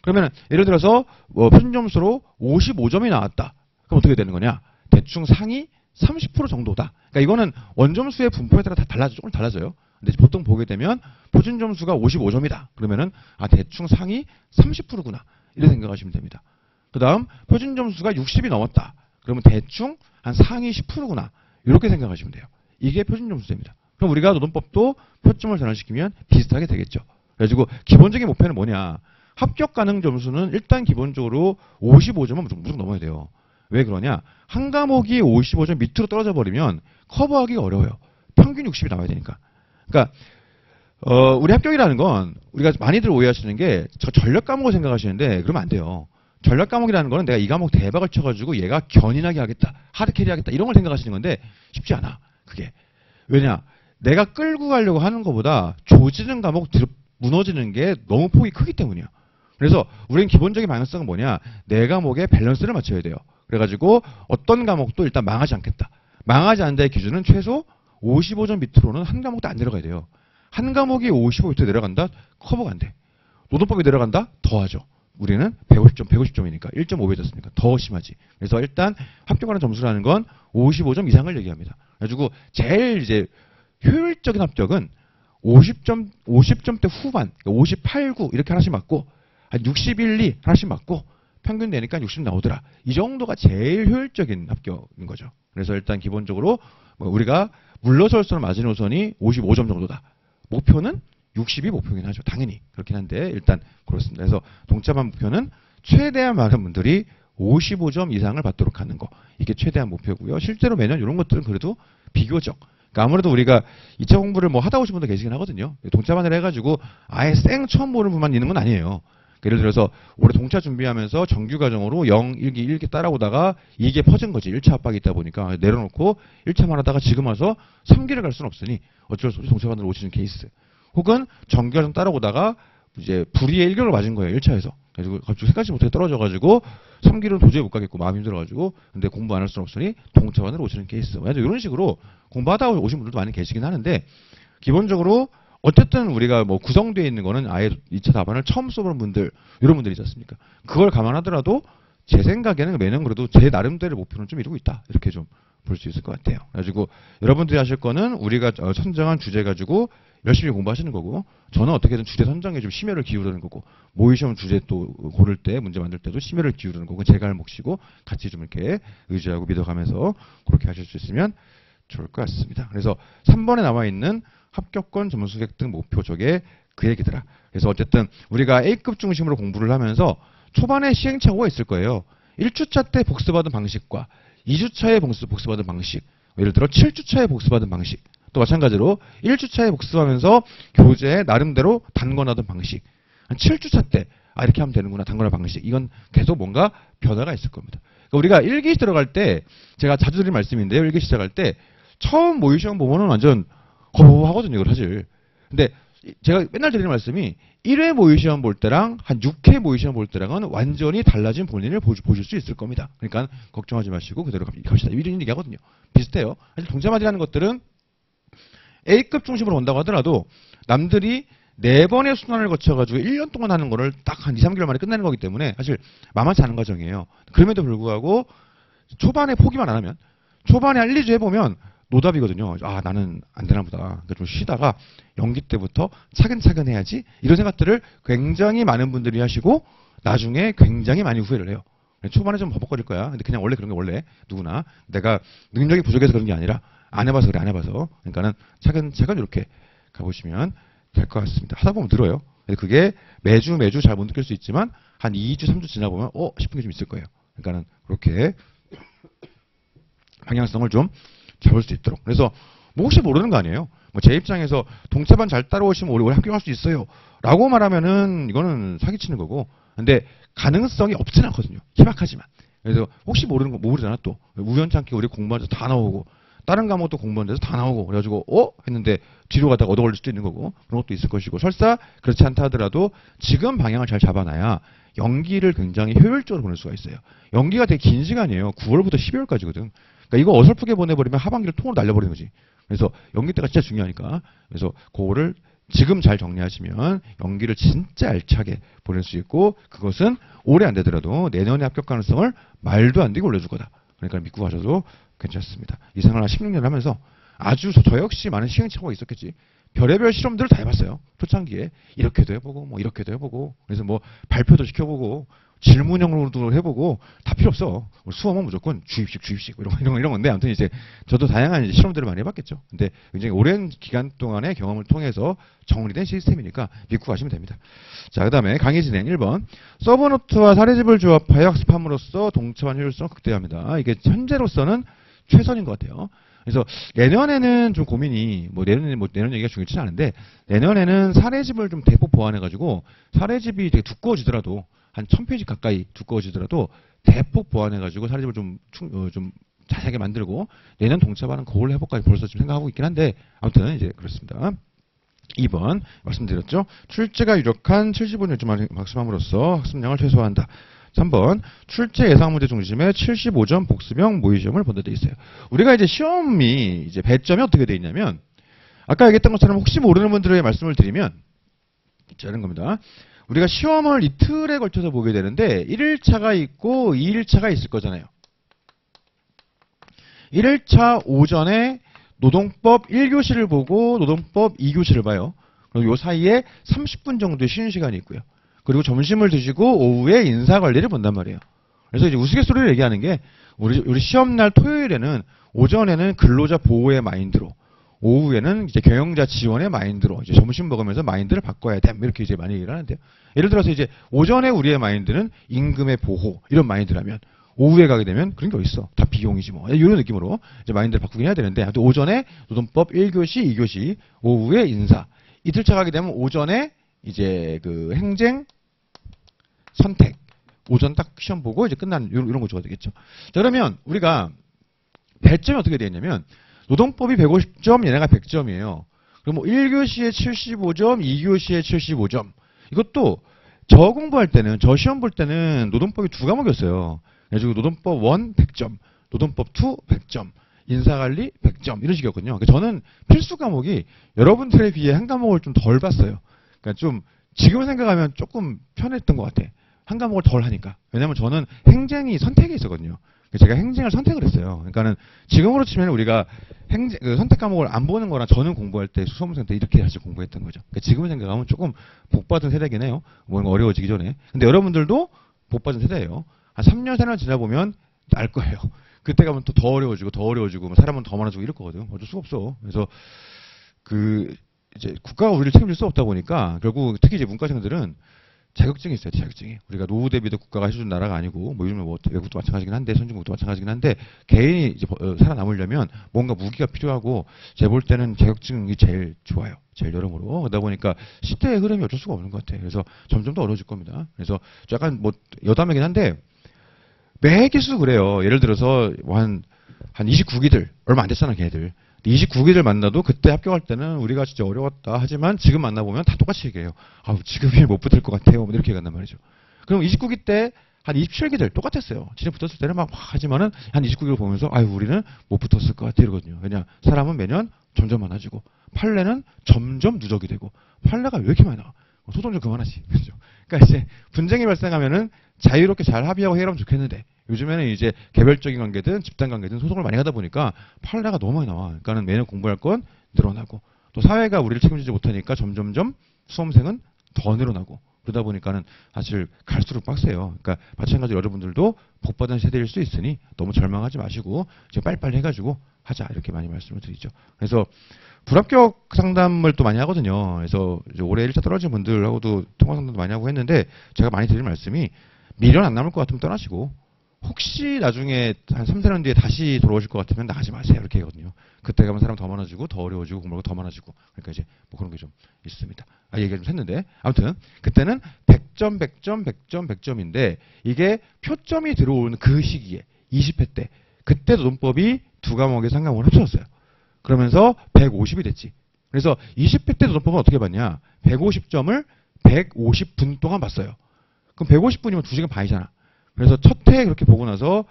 그러면 예를 들어서 표준 점수로 55점이 나왔다. 그럼 어떻게 되는 거냐? 대충 상위 30% 정도다. 그러니까 이거는 원점수의 분포에 따라 다 달라져, 조금 달라져요. 근데 보통 보게 되면 표준 점수가 55점이다. 그러면은 아 대충 상위 30%구나. 이렇게 생각하시면 됩니다. 그다음 표준 점수가 60이 넘었다. 그러면 대충 한 상위 10%구나. 이렇게 생각하시면 돼요. 이게 표준 점수제입니다. 그럼 우리가 노동법도 표점을 전환시키면 비슷하게 되겠죠. 그래가지고 기본적인 목표는 뭐냐? 합격 가능 점수는 일단 기본적으로 55점은 무조건 넘어야 돼요. 왜 그러냐? 한 과목이 55점 밑으로 떨어져 버리면 커버하기가 어려워요. 평균 60이 나와야 되니까. 그러니까 우리 합격이라는 건 우리가 많이들 오해하시는 게 저 전략 과목을 생각하시는데 그러면 안 돼요. 전략 과목이라는 거는 내가 이 과목 대박을 쳐가지고 얘가 견인하게 하겠다, 하드캐리 하겠다 이런 걸 생각하시는 건데 쉽지 않아. 그게 왜냐? 내가 끌고 가려고 하는 것보다 조지는 과목 무너지는 게 너무 폭이 크기 때문이야. 그래서 우리는 기본적인 방향성은 뭐냐? 내 과목의 밸런스를 맞춰야 돼요. 그래가지고 어떤 과목도 일단 망하지 않겠다. 망하지 않는다의 기준은 최소 55점 밑으로는 한 과목도 안 내려가야 돼요. 한 과목이 55점 내려간다? 커버가 안 돼. 노동법이 내려간다? 더하죠. 우리는 150점, 150점이니까 1.5배 졌으니까 더 심하지. 그래서 일단 합격하는 점수라는 건 55점 이상을 얘기합니다. 그래가지고 제일 이제 효율적인 합격은 50점대 후반, 58, 9 이렇게 하나씩 맞고 한 61, 2 하나씩 맞고 평균 되니까 60 나오더라. 이 정도가 제일 효율적인 합격인 거죠. 그래서 일단 기본적으로 우리가 물러설 수는 마지노선이 55점 정도다. 목표는 60이 목표긴 하죠. 당연히 그렇긴 한데 일단 그렇습니다. 그래서 동참한 목표는 최대한 많은 분들이 55점 이상을 받도록 하는 거. 이게 최대한 목표고요. 실제로 매년 이런 것들은 그래도 비교적. 그러니까 아무래도 우리가 2차 공부를 뭐 하다 오신 분도 계시긴 하거든요. 동차반을 해가지고 아예 생 처음 보는 분만 있는 건 아니에요. 예를 들어서 올해 동차 준비하면서 정규 과정으로 0, 1기, 1기 따라오다가 2기에 퍼진 거지. 1차 압박이 있다 보니까 내려놓고 1차만 하다가 지금 와서 3기를 갈 수는 없으니 어쩔 수 없이 동차반으로 오시는 케이스. 혹은 정규 과정 따라오다가 이제 불의의 1격을 맞은 거예요. 1차에서. 그래서 갑자기 생각지 못하게 떨어져가지고 3기는 도저히 못 가겠고 마음이 힘들어가지고 근데 공부 안 할 수는 없으니 동차반으로 오시는 케이스. 이런 식으로 공부하다 오신 분들도 많이 계시긴 하는데 기본적으로 어쨌든 우리가 뭐 구성되어 있는 거는 아예 2차 답안을 처음 써보는 분들, 이런 분들이 있지 않습니까? 그걸 감안하더라도 제 생각에는 매년 그래도 제 나름대로 목표는 좀 이루고 있다. 이렇게 좀 볼 수 있을 것 같아요. 그래가지고 여러분들이 하실 거는 우리가 선정한 주제 가지고 열심히 공부하시는 거고, 저는 어떻게든 주제 선정에 좀 심혈을 기울이는 거고, 모의시험 주제 또 고를 때, 문제 만들 때도 심혈을 기울이는 거고, 제가 할 몫이고, 같이 좀 이렇게 의지하고 믿어가면서 그렇게 하실 수 있으면 좋을 것 같습니다. 그래서 3번에 나와 있는 합격권 점수 획득 목표 저게 그 얘기더라. 그래서 어쨌든 우리가 A급 중심으로 공부를 하면서 초반에 시행착오가 있을 거예요. 1주차 때 복습받은 방식과 2주차에 복습받은 방식, 예를 들어 7주차에 복습받은 방식, 또 마찬가지로 1주차에 복습하면서 교재에 나름대로 단권하던 방식, 한 7주차 때 아 이렇게 하면 되는구나 단거리 방식. 이건 계속 뭔가 변화가 있을 겁니다. 그러니까 우리가 1기시 들어갈 때 제가 자주 드린 말씀인데요. 1기시 시작할 때 처음 모의시험 보면은 완전 거부하거든요. 사실. 근데 제가 맨날 드리는 말씀이 1회 모의시험 볼 때랑 한 6회 모의시험 볼 때랑은 완전히 달라진 본인을 보실 수 있을 겁니다. 그러니까 걱정하지 마시고 그대로 갑시다. 이런 얘기하거든요. 비슷해요. 사실 동자마디라는 것들은 A급 중심으로 본다고 하더라도 남들이 4번의 순환을 거쳐가지고 1년 동안 하는 거를 딱 한 2, 3개월 만에 끝내는 거기 때문에 사실 만만치 않은 과정이에요. 그럼에도 불구하고 초반에 포기만 안 하면 초반에 1, 2주 해보면 노답이거든요. 아 나는 안 되나 보다. 그러니까 좀 쉬다가 연기 때부터 차근차근 해야지. 이런 생각들을 굉장히 많은 분들이 하시고 나중에 굉장히 많이 후회를 해요. 초반에 좀 버벅거릴 거야. 근데 그냥 원래 그런 게 원래 누구나 내가 능력이 부족해서 그런 게 아니라 안 해봐서 그래 안 해봐서. 그러니까는 차근차근 이렇게 가보시면 될 것 같습니다. 하다 보면 늘어요. 근데 그게 매주 잘 못 느낄 수 있지만 한 2주, 3주 지나보면 싶은 게 좀 있을 거예요. 그러니까는 그렇게 방향성을 좀 잡을 수 있도록. 그래서 뭐 혹시 모르는 거 아니에요. 뭐 제 입장에서 동체반 잘 따라오시면 오래 합격할 수 있어요 라고 말하면은 이거는 사기치는 거고. 근데 가능성이 없진 않거든요. 희박하지만. 그래서 혹시 모르는 거 모르잖아 또. 우연찮게 우리 공부하면서 다 나오고 다른 과목도 공부한 데서 다 나오고 그래가지고 했는데 뒤로 가다가 얻어걸릴 수도 있는 거고 그런 것도 있을 것이고 설사 그렇지 않다 하더라도 지금 방향을 잘 잡아놔야 연기를 굉장히 효율적으로 보낼 수가 있어요. 연기가 되게 긴 시간이에요. 9월부터 12월까지거든. 그러니까 이거 어설프게 보내버리면 하반기를 통으로 날려버리는 거지. 그래서 연기 때가 진짜 중요하니까 그래서 그거를 지금 잘 정리하시면 연기를 진짜 알차게 보낼 수 있고 그것은 올해 안 되더라도 내년에 합격 가능성을 말도 안 되게 올려줄 거다. 그러니까 믿고 가셔도 괜찮습니다. 이 생활을 16년 하면서 아주 저 역시 많은 시행착오가 있었겠지. 별의별 실험들을 다 해봤어요. 초창기에 이렇게도 해보고 뭐 이렇게도 해보고 그래서 뭐 발표도 시켜보고 질문형으로도 해보고 다 필요 없어. 수험은 무조건 주입식 이런 건데 아무튼 이제 저도 다양한 이제 실험들을 많이 해봤겠죠. 근데 굉장히 오랜 기간 동안의 경험을 통해서 정리된 시스템이니까 믿고 가시면 됩니다. 자, 그 다음에 강의 진행 1번. 서브노트와 사례집을 조합하여 학습함으로써 동차반 효율성을 극대화합니다. 이게 현재로서는 최선인 것 같아요. 그래서 내년에는 좀 고민이 내년 얘기가 중요치는 않은데 내년에는 사례집을 좀 대폭 보완해가지고 사례집이 되게 두꺼워지더라도 한 1000페이지 가까이 두꺼워지더라도 대폭 보완해가지고 사례집을 좀 자세하게 만들고 내년 동차반은 그걸 해볼까 벌써 지금 생각하고 있긴 한데 아무튼 이제 그렇습니다. 2번 말씀드렸죠. 출제가 유력한 75점 학습함으로써 학습량을 최소화한다. 3번 출제 예상 문제 중심의 75점 복습형 모의시험을 본다 돼 있어요. 우리가 이제 시험이 이제 배점이 어떻게 돼 있냐면 아까 얘기했던 것처럼 혹시 모르는 분들에게 말씀을 드리면 이런 겁니다. 우리가 시험을 이틀에 걸쳐서 보게 되는데 1일차가 있고 2일차가 있을 거잖아요. 1일차 오전에 노동법 1교시를 보고 노동법 2교시를 봐요. 그리고 요 사이에 30분 정도의 쉬는 시간이 있고요. 그리고 점심을 드시고 오후에 인사관리를 본단 말이에요. 그래서 이제 우스갯소리로 얘기하는 게 우리 시험날 토요일에는 오전에는 근로자 보호의 마인드로 오후에는 이제 경영자 지원의 마인드로 이제 점심 먹으면서 마인드를 바꿔야 됨 이렇게 이제 많이 얘기를 하는데요. 예를 들어서 이제 오전에 우리의 마인드는 임금의 보호 이런 마인드라면 오후에 가게 되면 그런 게 어딨어. 다 비용이지 뭐. 이런 느낌으로 이제 마인드를 바꾸긴 해야 되는데 아무튼 오전에 노동법 1교시, 2교시, 오후에 인사. 이틀차 가게 되면 오전에 이제 그 행정 선택. 오전 딱 시험 보고 이제 끝나는 이런 거 줘야 되겠죠. 자, 그러면 우리가 배점이 어떻게 되었냐면 노동법이 150점, 얘네가 100점이에요. 그럼 뭐 1교시에 75점, 2교시에 75점. 이것도 저 공부할 때는, 저 시험 볼 때는 노동법이 두 과목이었어요. 그래서 노동법 1 100점, 노동법 2 100점, 인사관리 100점 이런 식이었거든요. 그러니까 저는 필수 과목이 여러분들에 비해 한 과목을 좀 덜 봤어요. 그러니까 좀 지금 생각하면 조금 편했던 것 같아. 한 과목을 덜 하니까. 왜냐면 저는 행정이 선택에 있었거든요. 제가 행정을 선택을 했어요. 그러니까는 지금으로 치면 우리가 선택 과목을 안 보는 거랑 저는 공부할 때 수험생 때 이렇게 사실 공부했던 거죠. 그러니까 지금 생각하면 조금 복받은 세대긴 해요. 뭔가 어려워지기 전에. 근데 여러분들도 복받은 세대예요. 한 3년, 4년 지나보면 알 거예요. 그때 가면 또 더 어려워지고 사람은 더 많아지고 이럴 거거든. 어쩔 수가 없어. 그래서 이제 국가가 우리를 책임질 수 없다 보니까 결국 특히 이제 문과생들은 자격증이 있어요. 자격증이. 우리가 노후 대비도 국가가 해주는 나라가 아니고, 뭐 요즘은 뭐 외국도 마찬가지긴 한데, 선진국도 마찬가지긴 한데, 개인이 이제 살아남으려면 뭔가 무기가 필요하고, 제가 볼 때는 자격증이 제일 좋아요. 제일 여러모로. 그러다 보니까 시대의 흐름이 어쩔 수가 없는 것 같아요. 그래서 점점 더 어려워질 겁니다. 그래서 약간 뭐 여담이긴 한데, 매 기수 그래요. 예를 들어서 한 29기들, 얼마 안 됐잖아, 걔들. 29기를 만나도 그때 합격할 때는 우리가 진짜 어려웠다 하지만 지금 만나보면 다 똑같이 얘기해요. 아우, 지금이 못 붙을 것 같아요. 이렇게 얘기한단 말이죠. 그럼 29기 때 한 27기들 똑같았어요. 진짜 붙었을 때는 막 하지만은 한 29기를 보면서 아유, 우리는 못 붙었을 것 같아 이러거든요. 왜냐, 사람은 매년 점점 많아지고 판례는 점점 누적이 되고 판례가 왜 이렇게 많아? 소송 좀 그만하지. 그죠? 그러니까 이제 분쟁이 발생하면은 자유롭게 잘 합의하고 해결하면 좋겠는데 요즘에는 이제 개별적인 관계든 집단 관계든 소송을 많이 하다 보니까 판례가 너무 많이 나와. 그러니까는 매년 공부할 건 늘어나고 또 사회가 우리를 책임지지 못하니까 점점점 수험생은 더 늘어나고 그러다 보니까는 사실 갈수록 빡세요. 그러니까 마찬가지로 여러분들도 복받은 세대일 수 있으니 너무 절망하지 마시고 지금 빨리빨리 해가지고 하자 이렇게 많이 말씀을 드리죠. 그래서 불합격 상담을 또 많이 하거든요. 그래서 이제 올해 1차 떨어진 분들하고도 통화 상담도 많이 하고 했는데 제가 많이 드린 말씀이 미련 안 남을 것 같으면 떠나시고 혹시 나중에 한 3-4년 뒤에 다시 돌아오실 것 같으면 나가지 마세요. 이렇게 하거든요. 그때 가면 사람 더 많아지고 더 어려워지고 공부하고 더 많아지고 그러니까 이제 뭐 그런 게 좀 있습니다. 아, 얘기가 좀 샜는데 아무튼 그때는 100점 100점 100점 100점인데 이게 표점이 들어오는 그 시기에 20회 때 그때도 논법이 두 과목의 상강을 합쳤어요. 그러면서 150이 됐지. 그래서 20회 때 논법은 어떻게 봤냐. 150점을 150분 동안 봤어요. 그럼 150분이면 2시간 반이잖아. 그래서 첫 해 그렇게 보고 나서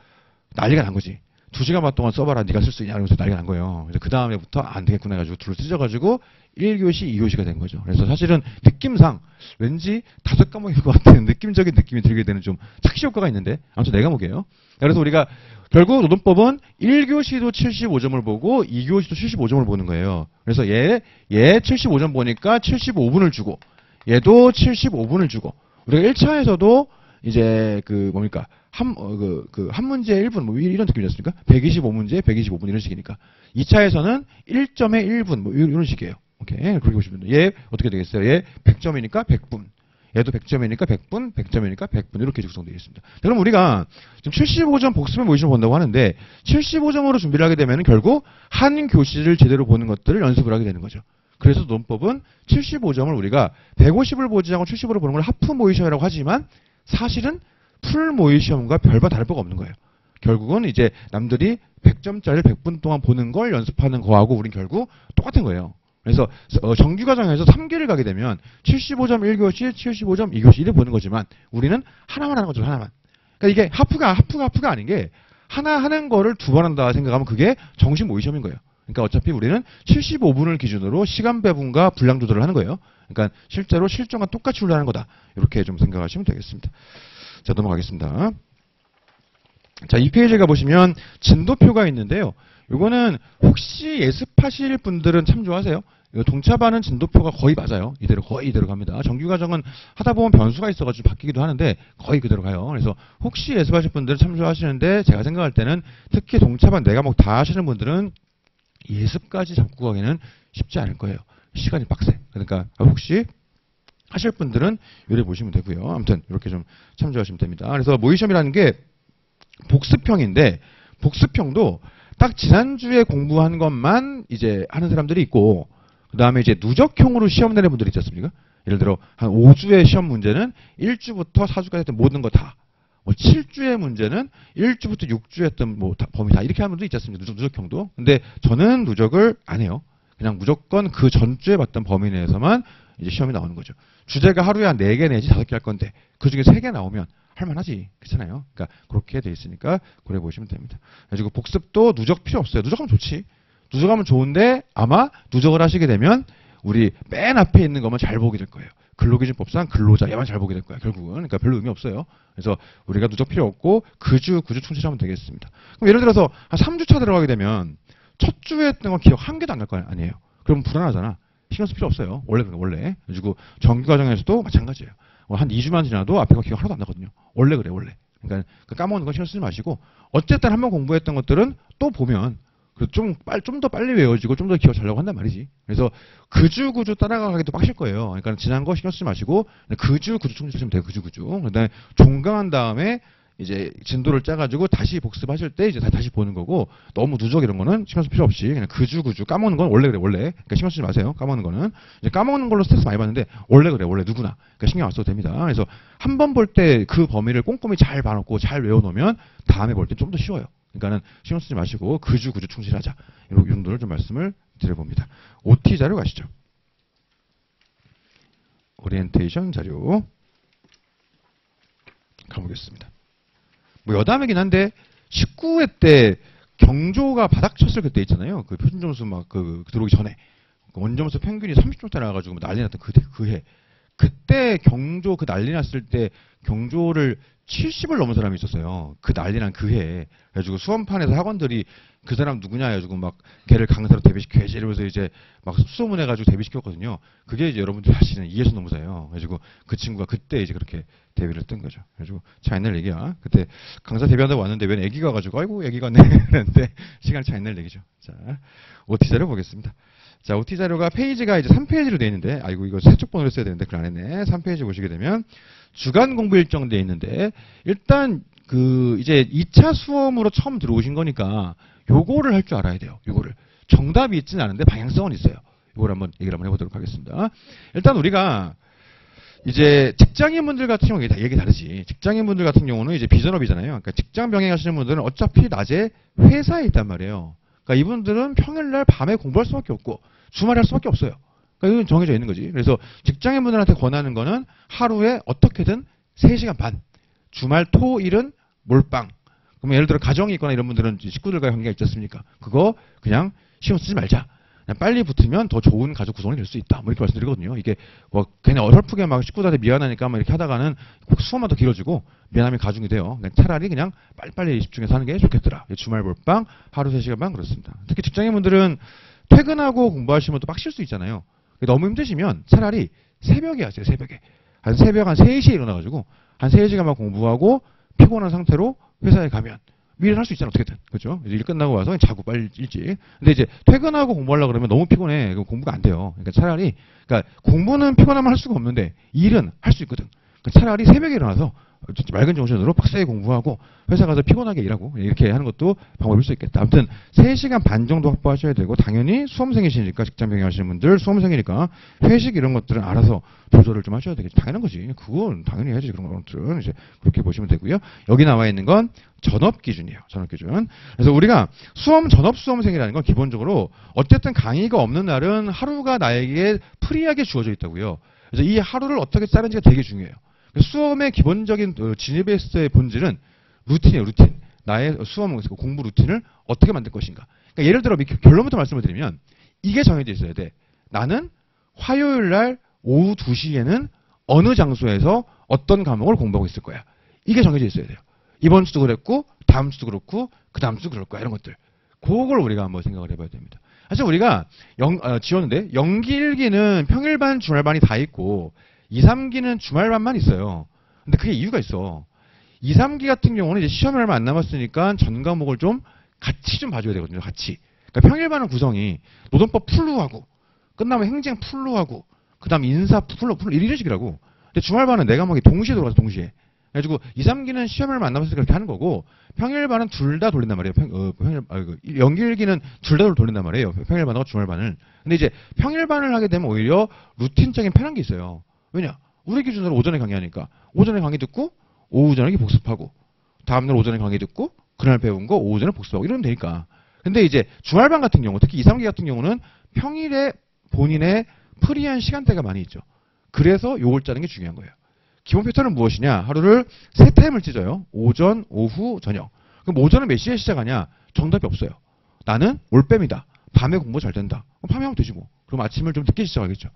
난리가 난 거지. 2시간 반 동안 써봐라. 네가 쓸 수 있냐. 이러면서 난리가 난 거예요. 그래서 그 다음에부터 안 되겠구나 해가지고 둘로 찢어가지고 1교시, 2교시가 된 거죠. 그래서 사실은 느낌상 왠지 5과목일 것 같은 느낌적인 느낌이 들게 되는 좀 착시 효과가 있는데 아무튼 4과목이에요. 그래서 우리가 결국 노동법은 1교시도 75점을 보고 2교시도 75점을 보는 거예요. 그래서 얘 75점 보니까 75분을 주고 얘도 75분을 주고 우리가 1차에서도 이제 그 뭡니까 한 문제에 1분 뭐 이런 느낌이었으니까 125문제에 125분 이런 식이니까 2차에서는 1점에 1분 뭐 이런 식이에요. 오케이 그렇게 보시면 돼요. 얘 어떻게 되겠어요? 얘 100점이니까 100분. 얘도 100점이니까 100분, 100점이니까 100분 이렇게 구성되어 있습니다. 그럼 우리가 지금 75점 복습을 모의시험 본다고 하는데 75점으로 준비를 하게 되면 결국 한 교시를 제대로 보는 것들을 연습을 하게 되는 거죠. 그래서 논법은 75점을 우리가 150을 보지 않고 70으로 보는 걸 하프 모의시험이라고 하지만 사실은 풀 모의 시험과 별반 다를 바가 없는 거예요. 결국은 이제 남들이 100점짜리 100분 동안 보는 걸 연습하는 거하고 우린 결국 똑같은 거예요. 그래서 정규 과정에서 3기를 가게 되면 75점 1교시, 75점 2교시 이렇게 보는 거지만 우리는 하나만 하는 거죠. 하나만. 그러니까 이게 하프가 아닌 게 하나 하는 거를 두 번 한다 생각하면 그게 정식 모의 시험인 거예요. 그러니까 어차피 우리는 75분을 기준으로 시간 배분과 분량 조절을 하는 거예요. 그러니까 실제로 실전과 똑같이 훈련하는 거다. 이렇게 좀 생각하시면 되겠습니다. 자, 넘어가겠습니다. 자, 이 페이지에 가보시면 진도표가 있는데요. 이거는 혹시 예습하실 분들은 참조하세요. 동차반은 진도표가 거의 맞아요. 거의 이대로 갑니다. 정규과정은 하다 보면 변수가 있어가지고 바뀌기도 하는데 거의 그대로 가요. 그래서 혹시 예습하실 분들은 참조하시는데 제가 생각할 때는 특히 동차반 4과목 다 하시는 분들은 예습까지 잡고 가기는 쉽지 않을 거예요. 시간이 빡세. 그러니까 혹시 하실 분들은 요래 보시면 되고요. 아무튼 이렇게 좀 참조하시면 됩니다. 그래서 모의시험이라는 게 복습형인데 복습형도 딱 지난주에 공부한 것만 이제 하는 사람들이 있고 그 다음에 이제 누적형으로 시험 내는 분들이 있지 않습니까? 예를 들어 한 5주의 시험 문제는 1주부터 4주까지 했던 모든 거 다. 7주의 문제는 1주부터 6주 했던 뭐 범위 다 이렇게 하는 분도 있지 않습니까? 누적형도. 근데 저는 누적을 안 해요. 그냥 무조건 그 전주에 봤던 범위 내에서만 이제 시험이 나오는 거죠. 주제가 하루에 한 4개 내지 5개 할 건데 그 중에 3개 나오면 할만하지. 그렇잖아요. 그러니까 그렇게 돼 있으니까 고려해 보시면 됩니다. 그리고 복습도 누적 필요 없어요. 누적하면 좋지. 누적하면 좋은데 아마 누적을 하시게 되면 우리 맨 앞에 있는 것만 잘 보게 될 거예요. 근로기준법상 근로자 얘만 잘 보게 될 거야. 결국은. 그러니까 별로 의미 없어요. 그래서 우리가 누적 필요 없고 그 주 충실하면 되겠습니다. 그럼 예를 들어서 한 3주차 들어가게 되면 첫 주에 했던 건 기억 한 개도 안 날 거 아니에요. 그럼 불안하잖아. 신경 쓸 필요 없어요. 원래. 그리고 정규 과정에서도 마찬가지예요. 한 2주만 지나도 앞에 거 기억 하나도 안 나거든요. 원래 그래. 그러니까 까먹는 건 신경 쓰지 마시고 어쨌든 한번 공부했던 것들은 또 보면 좀 더 빨리 외워지고 좀 더 기억 잘하려고 한단 말이지. 그래서 그주그주 따라가기도 빡실 거예요. 그러니까 지난 거 신경 쓰지 마시고 그주그주 충실하시면 돼요. 그주그주. 그다음에 종강한 다음에 이제 진도를 짜가지고 다시 복습하실 때 이제 다시 보는 거고, 너무 누적 이런 거는 신경 쓸 필요 없이 그냥 그주그주 까먹는 건 원래 그래, 원래. 그러니까 신경 쓰지 마세요. 까먹는 거는. 이제 까먹는 걸로 스트레스 많이 받는데 원래 그래, 원래 누구나. 그러니까 신경 안 써도 됩니다. 그래서 한 번 볼 때 그 범위를 꼼꼼히 잘 봐놓고 잘 외워놓으면 다음에 볼 때 좀 더 쉬워요. 그러니까는 신경 쓰지 마시고 그주그주 충실하자. 이런 정도를 좀 말씀을 드려봅니다. OT 자료 가시죠. 오리엔테이션 자료 가보겠습니다. 뭐 여담이긴 한데 19회 때 경조가 바닥쳤을 그때 있잖아요. 그 표준점수 막 그 들어오기 전에 원점수 평균이 30점대 나와가지고 뭐 난리 났던 그 해. 그때 경조 그 난리 났을 때 경조를 70을 넘은 사람이 있었어요. 그 난리난 그 해에. 그래가지고 수험판에서 학원들이 그 사람 누구냐 해가지고 막 걔를 강사로 데뷔시켜야지 이러면서 이제 막 습소문해가지고 데뷔시켰거든요. 그게 이제 여러분들 아시는 이해선 노무사예요. 그래가지고 그 친구가 그때 이제 그렇게 데뷔를 뜬 거죠. 그래가지고 차 옛날 얘기야. 그때 강사 데뷔한다고 왔는데 웬 애기가 와가지고 아이고 애기가 네 그랬는데 시간 차 옛날 얘기죠. 자, OT 자료 보겠습니다. 자, OT 자료가 페이지가 이제 3페이지로 되어 있는데, 아이고, 이거 세척 번호를 써야 되는데, 그걸 안 했네. 3페이지 보시게 되면, 주간 공부 일정 되어 있는데, 일단, 이제 2차 수험으로 처음 들어오신 거니까, 요거를 할 줄 알아야 돼요. 요거를. 정답이 있진 않은데, 방향성은 있어요. 요걸 한번 얘기를 한번 해보도록 하겠습니다. 일단 우리가, 이제 직장인분들 같은 경우는 얘기 다르지. 직장인분들 같은 경우는 이제 비전업이잖아요. 그러니까 직장 병행하시는 분들은 어차피 낮에 회사에 있단 말이에요. 그러니까 이분들은 평일날 밤에 공부할 수밖에 없고 주말에 할 수밖에 없어요. 그러니까 이건 정해져 있는 거지. 그래서 직장인분들한테 권하는 거는 하루에 어떻게든 3시간 반. 주말 토일은 몰빵. 그러면 예를 들어 가정이 있거나 이런 분들은 식구들과의 관계가 있지 않습니까? 그거 그냥 신경 쓰지 말자. 그냥 빨리 붙으면 더 좋은 가족 구성이 될 수 있다. 뭐 이렇게 말씀드리거든요. 이게 뭐 그냥 어설프게 막 식구들한테 미안하니까 막 이렇게 하다가는 꼭 수업만 더 길어지고 미안함이 가중이 돼요. 그냥 차라리 그냥 빨리빨리 집중해서 하는 게 좋겠더라. 주말 몰빵, 하루 3시간 반 그렇습니다. 특히 직장인분들은 퇴근하고 공부하시면 또 빡실 수 있잖아요. 너무 힘드시면 차라리 새벽에 하세요. 새벽에. 한 새벽 한 3시에 일어나가지고 한 3시간만 공부하고 피곤한 상태로 회사에 가면 미리 할 수 있잖아. 어떻게든. 그렇죠? 일 끝나고 와서 자고 빨리 일찍. 근데 이제 퇴근하고 공부하려고 그러면 너무 피곤해. 그럼 공부가 안 돼요. 그러니까 차라리 그러니까 공부는 피곤하면 할 수가 없는데 일은 할 수 있거든. 그러니까 차라리 새벽에 일어나서 맑은 정신으로 빡세게 공부하고 회사 가서 피곤하게 일하고 이렇게 하는 것도 방법일 수 있겠다. 아무튼 3시간 반 정도 확보하셔야 되고 당연히 수험생이시니까 직장 병행하시는 분들 수험생이니까 회식 이런 것들은 알아서 조절을 좀 하셔야 되겠지. 당연한 거지. 그건 당연히 해야지. 그런 것들은 이제 그렇게 보시면 되고요. 여기 나와 있는 건 전업 기준이에요. 전업 기준. 그래서 우리가 수험 전업 수험생이라는 건 기본적으로 어쨌든 강의가 없는 날은 하루가 나에게 프리하게 주어져 있다고요. 그래서 이 하루를 어떻게 짜는지가 되게 중요해요. 수험의 기본적인 지니베스트의 본질은 루틴이에요. 루틴. 나의 수험 공부 루틴을 어떻게 만들 것인가. 그러니까 예를 들어 결론부터 말씀을 드리면 이게 정해져 있어야 돼. 나는 화요일 날 오후 2시에는 어느 장소에서 어떤 과목을 공부하고 있을 거야. 이게 정해져 있어야 돼요. 이번 주도 그랬고 다음 주도 그렇고 그 다음 주도 그럴 거야. 이런 것들. 그걸 우리가 한번 생각을 해봐야 됩니다. 사실 우리가 지웠는데 연기 1기는 평일반 주말반이 다 있고 2, 3기는 주말반만 있어요. 근데 그게 이유가 있어. 2, 3기 같은 경우는 이제 시험이 얼마 안 남았으니까 전 과목을 좀 같이 좀 봐줘야 되거든요. 같이. 그러니까 평일반은 구성이 노동법 풀로 하고 끝나면 행정 풀로 하고 그 다음 인사 풀로 이런 식이라고. 근데 주말반은 내 과목이 동시에 들어가서 동시에. 그래가지고 2, 3기는 시험이 얼마 안 남았으니까 그렇게 하는 거고 평일반은 둘 다 돌린단 말이에요. 연기일기는 둘 다 돌린단 말이에요. 평일반하고 주말반을. 근데 이제 평일반을 하게 되면 오히려 루틴적인 편한 게 있어요. 왜냐? 우리 기준으로 오전에 강의하니까 오전에 강의 듣고 오후 저녁에 복습하고 다음날 오전에 강의 듣고 그날 배운 거 오후 전에 복습하고 이러면 되니까. 근데 이제 주말반 같은 경우 특히 2, 3기 같은 경우는 평일에 본인의 프리한 시간대가 많이 있죠. 그래서 요걸 짜는 게 중요한 거예요. 기본 패턴은 무엇이냐? 하루를 3타임을 찢어요. 오전, 오후, 저녁. 그럼 오전은 몇 시에 시작하냐? 정답이 없어요. 나는 올빼미다. 밤에 공부 잘 된다. 그럼 밤에 하면 되지 뭐. 그럼 아침을 좀 늦게 시작하겠죠.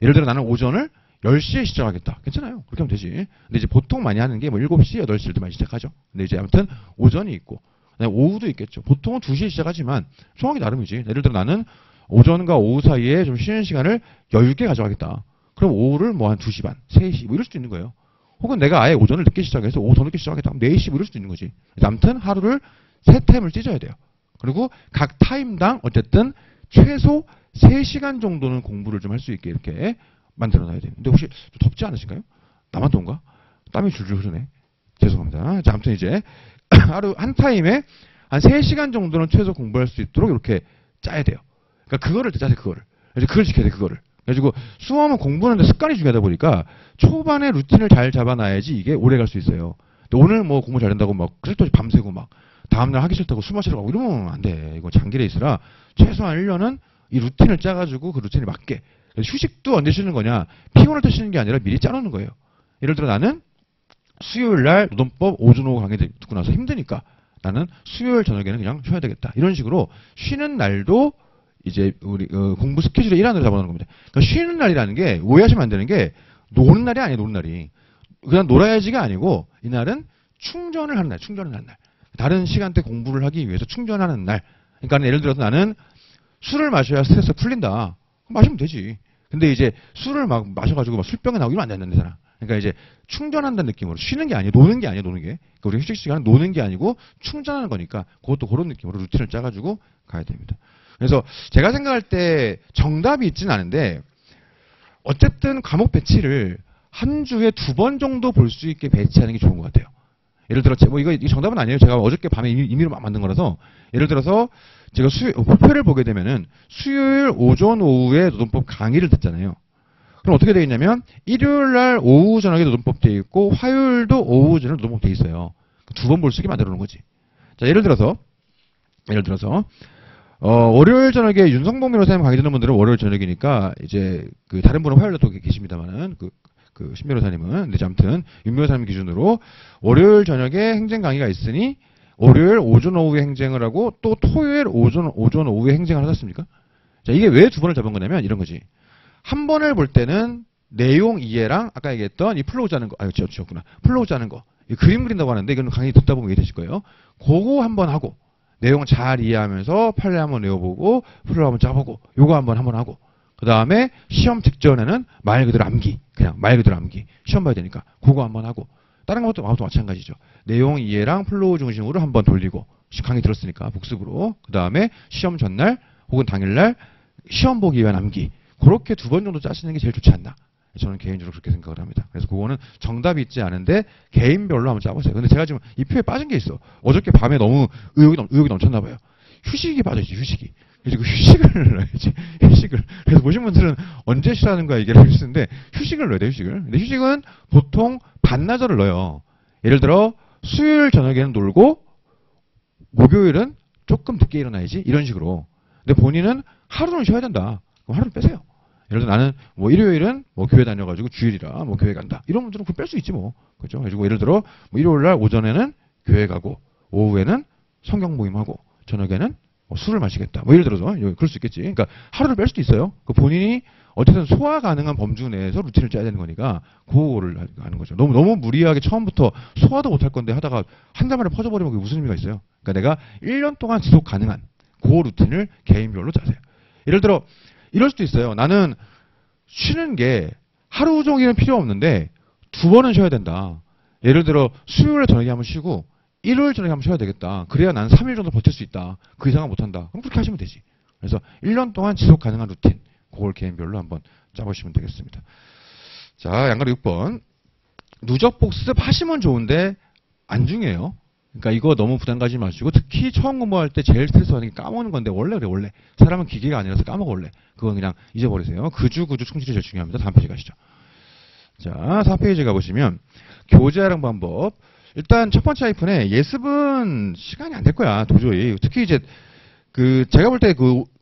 예를 들어 나는 오전을 10시에 시작하겠다. 괜찮아요. 그렇게 하면 되지. 근데 이제 보통 많이 하는 게 뭐 7시, 8시를 많이 시작하죠. 근데 이제 아무튼 오전이 있고, 오후도 있겠죠. 보통은 2시에 시작하지만 상황이 나름이지. 예를 들어 나는 오전과 오후 사이에 좀 쉬는 시간을 여유있게 가져가겠다. 그럼 오후를 뭐 한 2시 반, 3시 뭐 이럴 수도 있는 거예요. 혹은 내가 아예 오전을 늦게 시작해서 오후 더 늦게 시작하겠다. 4시 뭐 이럴 수도 있는 거지. 아무튼 하루를 3템을 찢어야 돼요. 그리고 각 타임당 어쨌든 최소 3시간 정도는 공부를 좀 할 수 있게 이렇게 만들어놔야 돼요. 근데 혹시 덥지 않으신가요? 나만 더운가? 땀이 줄줄 흐르네. 죄송합니다. 자, 아무튼 이제 하루 한 타임에 한 3시간 정도는 최소 공부할 수 있도록 이렇게 짜야 돼요. 그러니까 그거를 짜세요. 그걸 지켜야 돼. 그거를. 그래가지고 수험은 공부하는데 습관이 중요하다 보니까 초반에 루틴을 잘 잡아놔야지 이게 오래 갈 수 있어요. 근데 오늘 뭐 공부 잘한다고 막 쓸데없이 밤새고 막 다음날 하기 싫다고 술 마시러 가고 이러면 안 돼. 이거 장기 레이스라 최소한 1년은 이 루틴을 짜가지고 그 루틴에 맞게. 휴식도 언제 쉬는 거냐? 피곤할 때 쉬는 게 아니라 미리 짜놓는 거예요. 예를 들어 나는 수요일 날 노동법 오전 오후 강의 듣고 나서 힘드니까 나는 수요일 저녁에는 그냥 쉬어야 되겠다. 이런 식으로 쉬는 날도 이제 우리 공부 스케줄의 일환으로 잡아놓는 겁니다. 그러니까 쉬는 날이라는 게 오해하시면 안 되는 게 노는 날이 아니에요. 노는 날이 그냥 놀아야지가 아니고 이날은 충전을 하는 날, 충전을 하는 날. 다른 시간대 공부를 하기 위해서 충전하는 날. 그러니까 예를 들어서 나는 술을 마셔야 스트레스 풀린다. 마시면 되지. 근데 이제 술을 막 마셔가지고 막 술병이 나오고 이러면 안 된다잖아. 그러니까 이제 충전한다는 느낌으로 쉬는 게 아니에요. 노는 게 아니에요. 노는 게. 그러니까 우리 휴식 시간은 노는 게 아니고 충전하는 거니까 그것도 그런 느낌으로 루틴을 짜가지고 가야 됩니다. 그래서 제가 생각할 때 정답이 있진 않은데 어쨌든 과목 배치를 한 주에 2번 정도 볼 수 있게 배치하는 게 좋은 것 같아요. 예를 들어 뭐 이거 정답은 아니에요. 제가 어저께 밤에 임의로 막 만든 거라서 예를 들어서 제가 목표를 보게 되면은 수요일 오전 오후에 노동법 강의를 듣잖아요. 그럼 어떻게 되어 있냐면 일요일 날 오후 저녁에 노동법 돼 있고 화요일도 오후 저녁에 노동법 돼 있어요. 2번 볼 수 있게 만들어 놓은 거지. 자, 예를 들어서 월요일 저녁에 윤성봉 변호사님 강의 듣는 분들은 월요일 저녁이니까 이제 그 다른 분은 화요일에 또 계십니다만은 그 신 변호사님은 이제 아무튼 윤 변호사님 기준으로 월요일 저녁에 행정 강의가 있으니 월요일 오전 오후에 행정을 하고 또 토요일 오전 오후에 행정을 하지 않습니까? 자, 이게 왜 2번을 잡은 거냐면 이런 거지. 한 번을 볼 때는 내용 이해랑 아까 얘기했던 이 플로우 짜는 거, 플로우 짜는 거. 이 그림 그린다고 하는데 이건 강의 듣다 보면 이해되실 거예요. 그거 한번 하고 내용 잘 이해하면서 판례 한번 외워보고 플로우 한번 짜보고 요거 한번 하고 그 다음에 시험 직전에는 말 그대로 암기. 그냥 말 그대로 암기. 시험 봐야 되니까 그거 한번 하고 다른 것도 마찬가지죠. 내용 이해랑 플로우 중심으로 한번 돌리고 강의 들었으니까 복습으로 그 다음에 시험 전날 혹은 당일날 시험 보기 위한 암기 그렇게 2번 정도 짜시는 게 제일 좋지 않나 저는 개인적으로 그렇게 생각을 합니다. 그래서 그거는 정답이 있지 않은데 개인별로 한번 짜보세요. 근데 제가 지금 이 표에 빠진 게 있어. 어저께 밤에 너무 의욕이 넘쳤나 봐요. 휴식이 빠져있지. 휴식이. 그래서 그 휴식을 넣어야지. 휴식을. 그래서 보신 분들은 언제 쉬라는 거야 얘기를 하시는데 휴식을 넣어야 돼. 휴식을. 근데 휴식은 보통 반나절을 넣어요. 예를 들어 수요일 저녁에는 놀고 목요일은 조금 늦게 일어나야지 이런 식으로. 근데 본인은 하루는 쉬어야 된다. 그럼 하루를 빼세요. 예를 들어 나는 뭐 일요일은 뭐 교회 다녀가지고 주일이라 뭐 교회 간다. 이런 분들은 그걸 뺄 수 있지 뭐. 그렇죠? 그리고 예를 들어 뭐 일요일날 오전에는 교회 가고 오후에는 성경 모임하고 저녁에는 뭐 술을 마시겠다. 뭐 예를 들어서 그럴 수 있겠지. 그러니까 하루를 뺄 수도 있어요. 그 본인이 어쨌든 소화 가능한 범주 내에서 루틴을 짜야 되는 거니까 그거를 하는 거죠. 너무 무리하게 처음부터 소화도 못할 건데 하다가 한 달 만에 퍼져버리면 그게 무슨 의미가 있어요. 그러니까 내가 1년 동안 지속 가능한 그 루틴을 개인별로 짜세요. 예를 들어 이럴 수도 있어요. 나는 쉬는 게 하루 종일은 필요 없는데 2번은 쉬어야 된다. 예를 들어 수요일 저녁에 한번 쉬고 일요일 저녁에 한번 쉬어야 되겠다. 그래야 난 3일 정도 버틸 수 있다. 그 이상은 못한다. 그럼 그렇게 하시면 되지. 그래서 1년 동안 지속 가능한 루틴. 그걸 개인별로 한번 짜보시면 되겠습니다. 자, 양가로 6번. 누적 복습 하시면 좋은데 안 중요해요. 그러니까 이거 너무 부담 가지 마시고 특히 처음 공부할 때 제일 스트레스 받는 게 까먹는 건데 원래 그래 원래. 사람은 기계가 아니라서 까먹어 원래. 그건 그냥 잊어버리세요. 그주 충실이 제일 중요합니다. 다음 페이지 가시죠. 자, 4페이지 가보시면 교재활용 방법. 일단 첫 번째 하이픈에 예습은 시간이 안 될 거야. 도저히. 특히 이제 그 제가 볼 때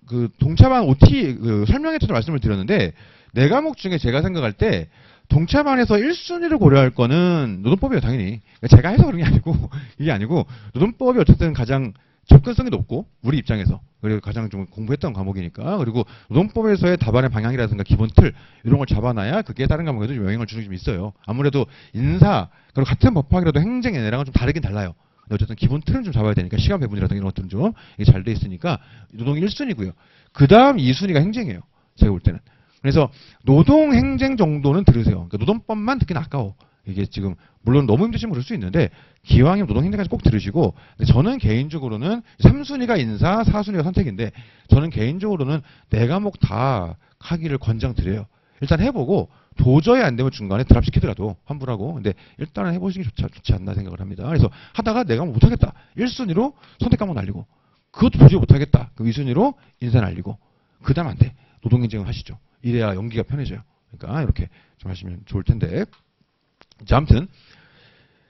그 동차반 OT 그 설명회에서도 말씀을 드렸는데 네 과목 중에 제가 생각할 때 동차반에서 1순위를 고려할 거는 노동법이에요. 당연히. 제가 해서 그런 게 아니고 이게 아니고 노동법이 어쨌든 가장 접근성이 높고 우리 입장에서 그리고 가장 좀 공부했던 과목이니까 그리고 노동법에서의 답안의 방향이라든가 기본 틀 이런 걸 잡아놔야 그게 다른 과목에도 좀 영향을 주는 게 좀 있어요. 아무래도 인사 그리고 같은 법학이라도 행정 얘네랑은 좀 다르긴 달라요. 어쨌든 기본 틀은 좀 잡아야 되니까 시간 배분이라든가 이런 것들은 좀 잘 돼 있으니까 노동이 1순위고요. 그 다음 2순위가 행정이에요. 제가 볼 때는. 그래서 노동 행정 정도는 들으세요. 그러니까 노동법만 듣기는 아까워. 이게 지금 물론 너무 힘드시면 그럴 수 있는데 기왕이면 노동행정까지 꼭 들으시고, 근데 저는 개인적으로는 3순위가 인사, 4순위가 선택인데 저는 개인적으로는 네 과목 다 하기를 권장드려요. 일단 해보고 도저히 안 되면 중간에 드랍시키더라도 환불하고, 근데 일단은 해보시는 게 좋지 않나 생각을 합니다. 그래서 하다가 내가 못하겠다 1순위로 선택 과목 날리고, 그것도 도저히 못하겠다 그 2순위로 인사 날리고, 그 다음 안 돼 노동행정을 하시죠. 이래야 연기가 편해져요. 그러니까 이렇게 좀 하시면 좋을 텐데, 자 아무튼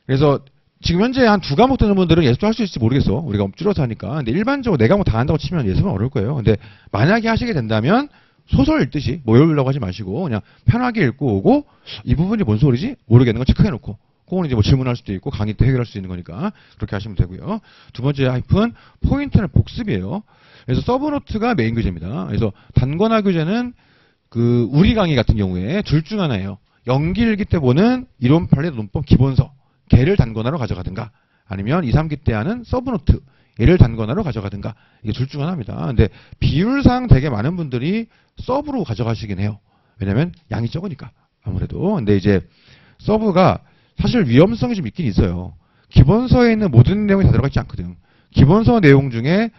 그래서 지금 현재 한 두 과목 되는 분들은 예습도 할 수 있을지 모르겠어. 우리가 줄여서 하니까. 근데 일반적으로 네 과목 다 한다고 치면 예습은 어려울 거예요. 근데 만약에 하시게 된다면 소설 읽듯이 뭐 읽으려고 하지 마시고 그냥 편하게 읽고 오고, 이 부분이 뭔 소리지 모르겠는 거 체크해놓고 그건 이제 뭐 질문할 수도 있고 강의 때 해결할 수 있는 거니까 그렇게 하시면 되고요. 두 번째 하이픈 포인트는 복습이에요. 그래서 서브노트가 메인 교재입니다. 그래서 단권화 교재는 그 우리 강의 같은 경우에 둘 중 하나예요. 연기 1기 때 보는 이론 판례 논법 기본서 걔를 단권화로 가져가든가, 아니면 2, 3기 때 하는 서브노트 얘를 단권화로 가져가든가, 이게 둘 중 하나입니다. 근데 비율상 되게 많은 분들이 서브로 가져가시긴 해요. 왜냐면 양이 적으니까 아무래도. 근데 이제 서브가 사실 위험성이 좀 있긴 있어요. 기본서에 있는 모든 내용이 다 들어가 있지 않거든. 기본서 내용 중에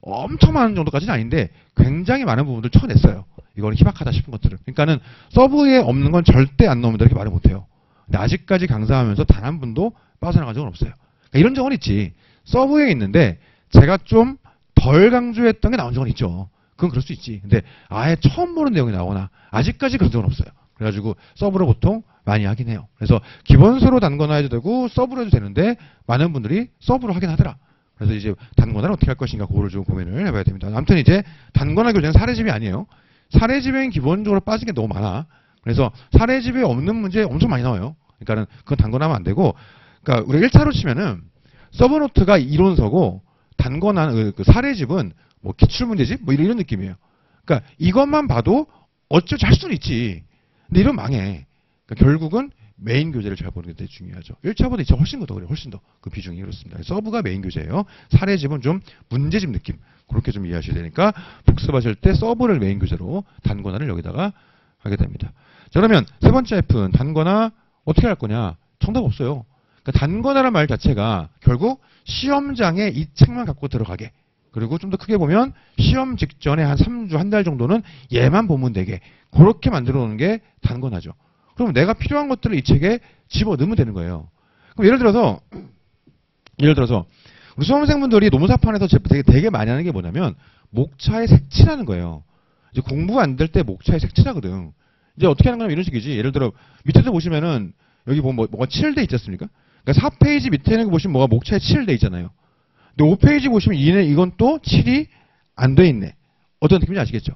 엄청 많은 정도까지는 아닌데 굉장히 많은 부분들 쳐냈어요. 이건 희박하다 싶은 것들을. 그러니까는 서브에 없는 건 절대 안 넣으면 이렇게 말을 못해요. 근데 아직까지 강사하면서 단 한 분도 빠져나간 적은 없어요. 그러니까 이런 적은 있지. 서브에 있는데 제가 좀 덜 강조했던 게 나온 적은 있죠. 그건 그럴 수 있지. 근데 아예 처음 보는 내용이 나오거나 아직까지 그런 적은 없어요. 그래가지고 서브로 보통 많이 하긴 해요. 그래서 기본서로 단권화해도 되고 서브로 해도 되는데 많은 분들이 서브로 하긴 하더라. 그래서 이제 단권화를 어떻게 할 것인가 그거를 좀 고민을 해봐야 됩니다. 아무튼 이제 단권화 교재는 사례집이 아니에요. 사례집엔 기본적으로 빠진 게 너무 많아. 그래서 사례집에 없는 문제 엄청 많이 나와요. 그러니까는 그건 단권화하면 안 되고, 그러니까 우리 1차로 치면은 서브노트가 이론서고 단권한 그 사례집은 뭐 기출문제집 뭐 이런 느낌이에요. 그러니까 이것만 봐도 어쩌지 할 수는 있지. 근데 이러면 망해. 그러니까 결국은 메인 교재를 잘 보는 게 되게 중요하죠. 1차보다 2차 훨씬 더 그래요. 훨씬 더 그 비중이 그렇습니다. 서브가 메인 교재예요. 사례집은 좀 문제집 느낌. 그렇게 좀 이해하셔야 되니까 복습하실 때 서브를 메인 교재로 단권화를 여기다가 하게 됩니다. 자, 그러면 세 번째 F는 단권화 어떻게 할 거냐? 정답 없어요. 그러니까 단권화란 말 자체가 결국 시험장에 이 책만 갖고 들어가게. 그리고 좀 더 크게 보면 시험 직전에 한 3주, 한 달 정도는 얘만 보면 되게. 그렇게 만들어 놓는 게 단권화죠. 그럼 내가 필요한 것들을 이 책에 집어넣으면 되는 거예요. 그럼 예를 들어서 우리 수험생분들이 노무사판에서 되게 많이 하는 게 뭐냐면 목차에 색칠하는 거예요. 이제 공부 안 될 때 목차에 색칠하거든. 이제 어떻게 하는 거냐면 이런 식이지. 예를 들어 밑에서 보시면은 여기 보면 뭐가 칠돼 있지 않습니까? 그러니까 4페이지 밑에 있는 거 보시면 뭐가 목차에 칠돼 있잖아요. 근데 5페이지 보시면 이건 또 칠이 안 돼 있네. 어떤 느낌인지 아시겠죠?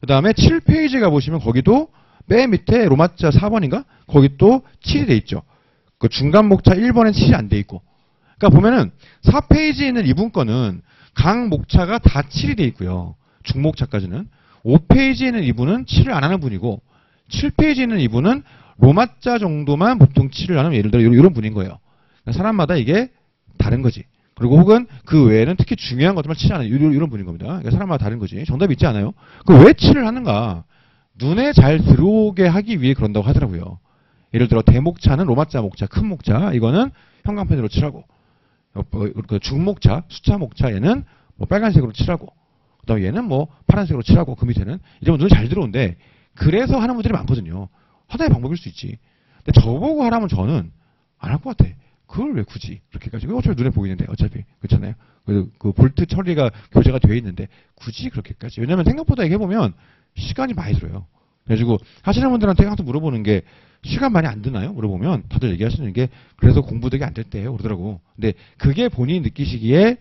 그 다음에 7페이지 가보시면 거기도 맨 밑에 로마자 4번인가? 거기 또 7이 돼 있죠. 그 중간 목차 1번엔 7이 안 돼 있고. 그러니까 보면은 4페이지에 있는 이분 거는 각 목차가 다 7이 돼 있고요. 중목차까지는. 5페이지에 있는 이분은 7을 안 하는 분이고, 7페이지에 있는 이분은 로마자 정도만 보통 7을 하는, 예를 들어 이런 분인 거예요. 그러니까 사람마다 이게 다른 거지. 그리고 혹은 그 외에는 특히 중요한 것들만 7을 안 하는 이런 분인 겁니다. 그러니까 사람마다 다른 거지. 정답이 있지 않아요? 그 왜 7을 하는가? 눈에 잘 들어오게 하기 위해 그런다고 하더라고요. 예를 들어 대목차는 로마자 목차, 큰 목차 이거는 형광펜으로 칠하고, 중목차, 수차 목차 얘는 뭐 빨간색으로 칠하고, 그다음 얘는 뭐 파란색으로 칠하고, 그 밑에는 이제 눈에 잘 들어오는데 그래서 하는 분들이 많거든요. 하나의 방법일 수 있지. 근데 저보고 하라면 저는 안 할 것 같아. 그걸 왜 굳이 그렇게까지? 어차피 눈에 보이는데 어차피 그렇잖아요. 그 볼트 처리가 교재가 돼 있는데 굳이 그렇게까지? 왜냐면 생각보다 얘기해 보면 시간이 많이 들어요. 그래가지고 하시는 분들한테 항상 물어보는 게 시간 많이 안 드나요? 물어보면 다들 얘기하시는 게 그래서 공부 되게 안 될 때예요 그러더라고. 근데 그게 본인이 느끼시기에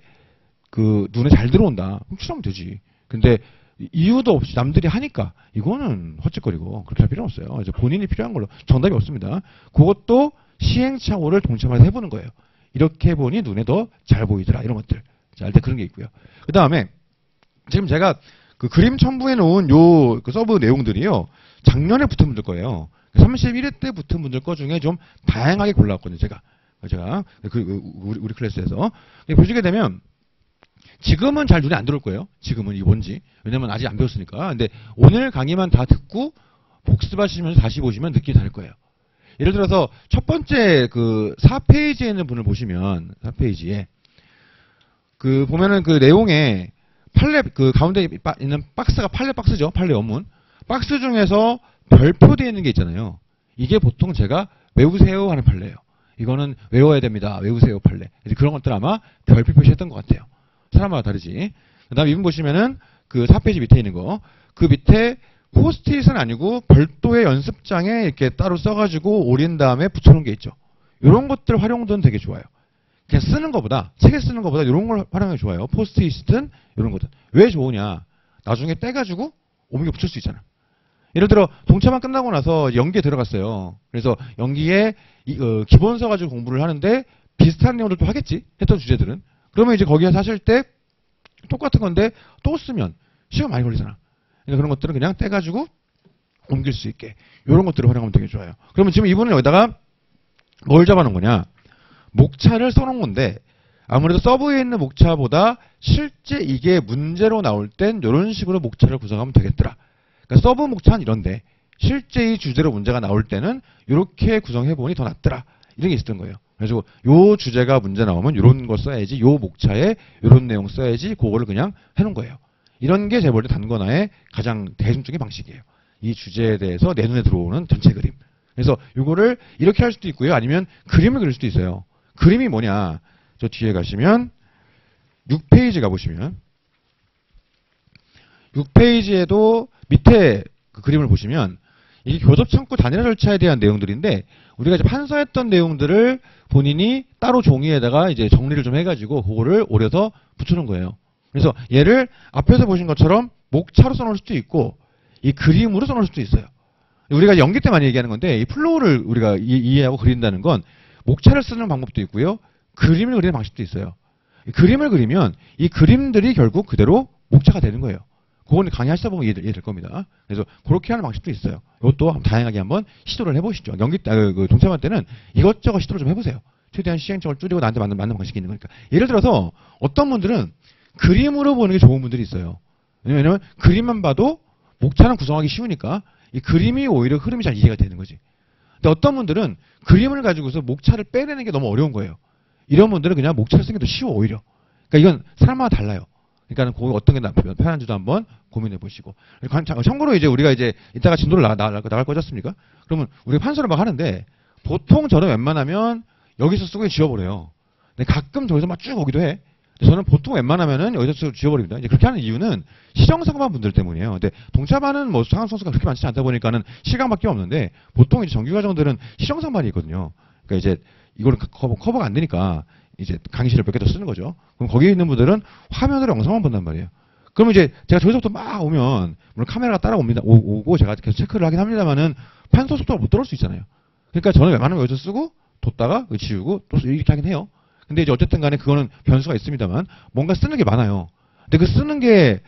그 눈에 잘 들어온다. 그럼 추정하면 되지. 근데 이유도 없이 남들이 하니까 이거는 헛짓거리고 그렇게 할 필요는 없어요. 이제 본인이 필요한 걸로. 정답이 없습니다. 그것도 시행착오를 동참해서 해보는 거예요. 이렇게 해보니 눈에 더 잘 보이더라. 이런 것들. 자, 일단 그런 게 있고요. 그 다음에 지금 제가 그 그림 첨부해 놓은 요 그 서브 내용들이요. 작년에 붙은 분들 거예요. 31회 때 붙은 분들 거 중에 좀 다양하게 골라왔거든요. 제가 우리 클래스에서 보시게 되면 지금은 잘 눈에 안 들어올 거예요. 지금은 이 뭔지. 왜냐면 아직 안 배웠으니까. 근데 오늘 강의만 다 듣고 복습하시면서 다시 보시면 느낌이 다를 거예요. 예를 들어서 첫 번째 그 4페이지에 있는 분을 보시면 4페이지에 그 보면은 그 내용에 판례 그 가운데 있는 박스가 판례 박스죠. 판례 원문. 박스 중에서 별표되어 있는 게 있잖아요. 이게 보통 제가 외우세요 하는 판례예요. 이거는 외워야 됩니다. 외우세요 판례. 그런 것들 아마 별표 표시했던 것 같아요. 사람마다 다르지. 그 다음 이분 보시면은 그 4페이지 밑에 있는 거. 그 밑에 포스트잇은 아니고 별도의 연습장에 이렇게 따로 써가지고 오린 다음에 붙여놓은 게 있죠. 이런 것들 활용도는 되게 좋아요. 그냥 쓰는 것보다, 책에 쓰는 것보다 이런 걸 활용하기 좋아요. 포스트잇이든 이런 것들. 왜 좋으냐. 나중에 떼가지고 옮겨 붙일 수 있잖아. 예를 들어 동차만 끝나고 나서 연기에 들어갔어요. 그래서 연기에 기본서 가지고 공부를 하는데 비슷한 내용들 또 하겠지? 했던 주제들은. 그러면 이제 거기에서 하실 때 똑같은 건데 또 쓰면 시간 많이 걸리잖아. 그러니까 그런 것들은 그냥 떼가지고 옮길 수 있게 이런 것들을 활용하면 되게 좋아요. 그러면 지금 이분은 여기다가 뭘 잡아놓은 거냐. 목차를 써놓은 건데 아무래도 서브에 있는 목차보다 실제 이게 문제로 나올 땐 이런 식으로 목차를 구성하면 되겠더라. 그러니까 서브 목차는 이런데 실제 이 주제로 문제가 나올 때는 이렇게 구성해보니 더 낫더라. 이런 게 있었던 거예요. 그래서 요 주제가 문제 나오면 요런 거 써야지, 요 목차에 요런 내용 써야지, 그거를 그냥 해놓은 거예요. 이런 게 제가 볼 때 단권화의 가장 대중적인 방식이에요. 이 주제에 대해서 내 눈에 들어오는 전체 그림. 그래서 요거를 이렇게 할 수도 있고요. 아니면 그림을 그릴 수도 있어요. 그림이 뭐냐. 저 뒤에 가시면 6페이지 가보시면 6페이지에도 밑에 그 그림을 보시면 이게 교섭창구 단일화 절차에 대한 내용들인데 우리가 이제 판서했던 내용들을 본인이 따로 종이에다가 이제 정리를 좀 해가지고 그거를 오려서 붙여놓은 거예요. 그래서 얘를 앞에서 보신 것처럼 목차로 써놓을 수도 있고 이 그림으로 써놓을 수도 있어요. 우리가 연기 때 많이 얘기하는 건데 이 플로우를 우리가 이해하고 그린다는 건 목차를 쓰는 방법도 있고요. 그림을 그리는 방식도 있어요. 그림을 그리면 이 그림들이 결국 그대로 목차가 되는 거예요. 그건 강의하시다 보면 이해될 겁니다. 그래서 그렇게 하는 방식도 있어요. 이것도 다양하게 한번 시도를 해보시죠. 연기 그 동참할 때는 이것저것 시도를 좀 해보세요. 최대한 시행착오를 줄이고 나한테 맞는 방식이 있는 거니까. 예를 들어서 어떤 분들은 그림으로 보는 게 좋은 분들이 있어요. 왜냐면 그림만 봐도 목차는 구성하기 쉬우니까 이 그림이 오히려 흐름이 잘 이해가 되는 거지. 근데 어떤 분들은 그림을 가지고서 목차를 빼내는 게 너무 어려운 거예요. 이런 분들은 그냥 목차를 쓰는 게 더 쉬워 오히려. 그러니까 이건 사람마다 달라요. 그러니까 그 어떤 게 편한지도 한번 고민해 보시고. 참고로 이제 우리가 이제 이따가 진도를 나갈 거지 않습니까? 그러면 우리가 판서를 막 하는데 보통 저는 웬만하면 여기서 쓰고 지워버려요. 근데 가끔 저기서 막 쭉 오기도 해. 저는 보통 웬만하면은 여기서 지워버립니다. 이제 그렇게 하는 이유는 시정사고반 분들 때문이에요. 근데 동차반은 뭐 상황성수가 그렇게 많지 않다 보니까는 시간밖에 없는데 보통 이제 정규과정들은 시정사고반이 있거든요. 그러니까 이제 이거를 커버가 안 되니까 이제 강의실을 몇 개 더 쓰는 거죠. 그럼 거기에 있는 분들은 화면으로 영상만 본단 말이에요. 그러면 이제 제가 저기서부터 막 오면 물론 카메라가 따라옵니다. 오고 제가 계속 체크를 하긴 합니다만은 판서 속도가 못 들어올 수 있잖아요. 그러니까 저는 웬만하면 여기서 쓰고 뒀다가 지우고 또 이렇게 하긴 해요. 근데 이제 어쨌든 간에 그거는 변수가 있습니다만 뭔가 쓰는 게 많아요. 근데 그 쓰는 게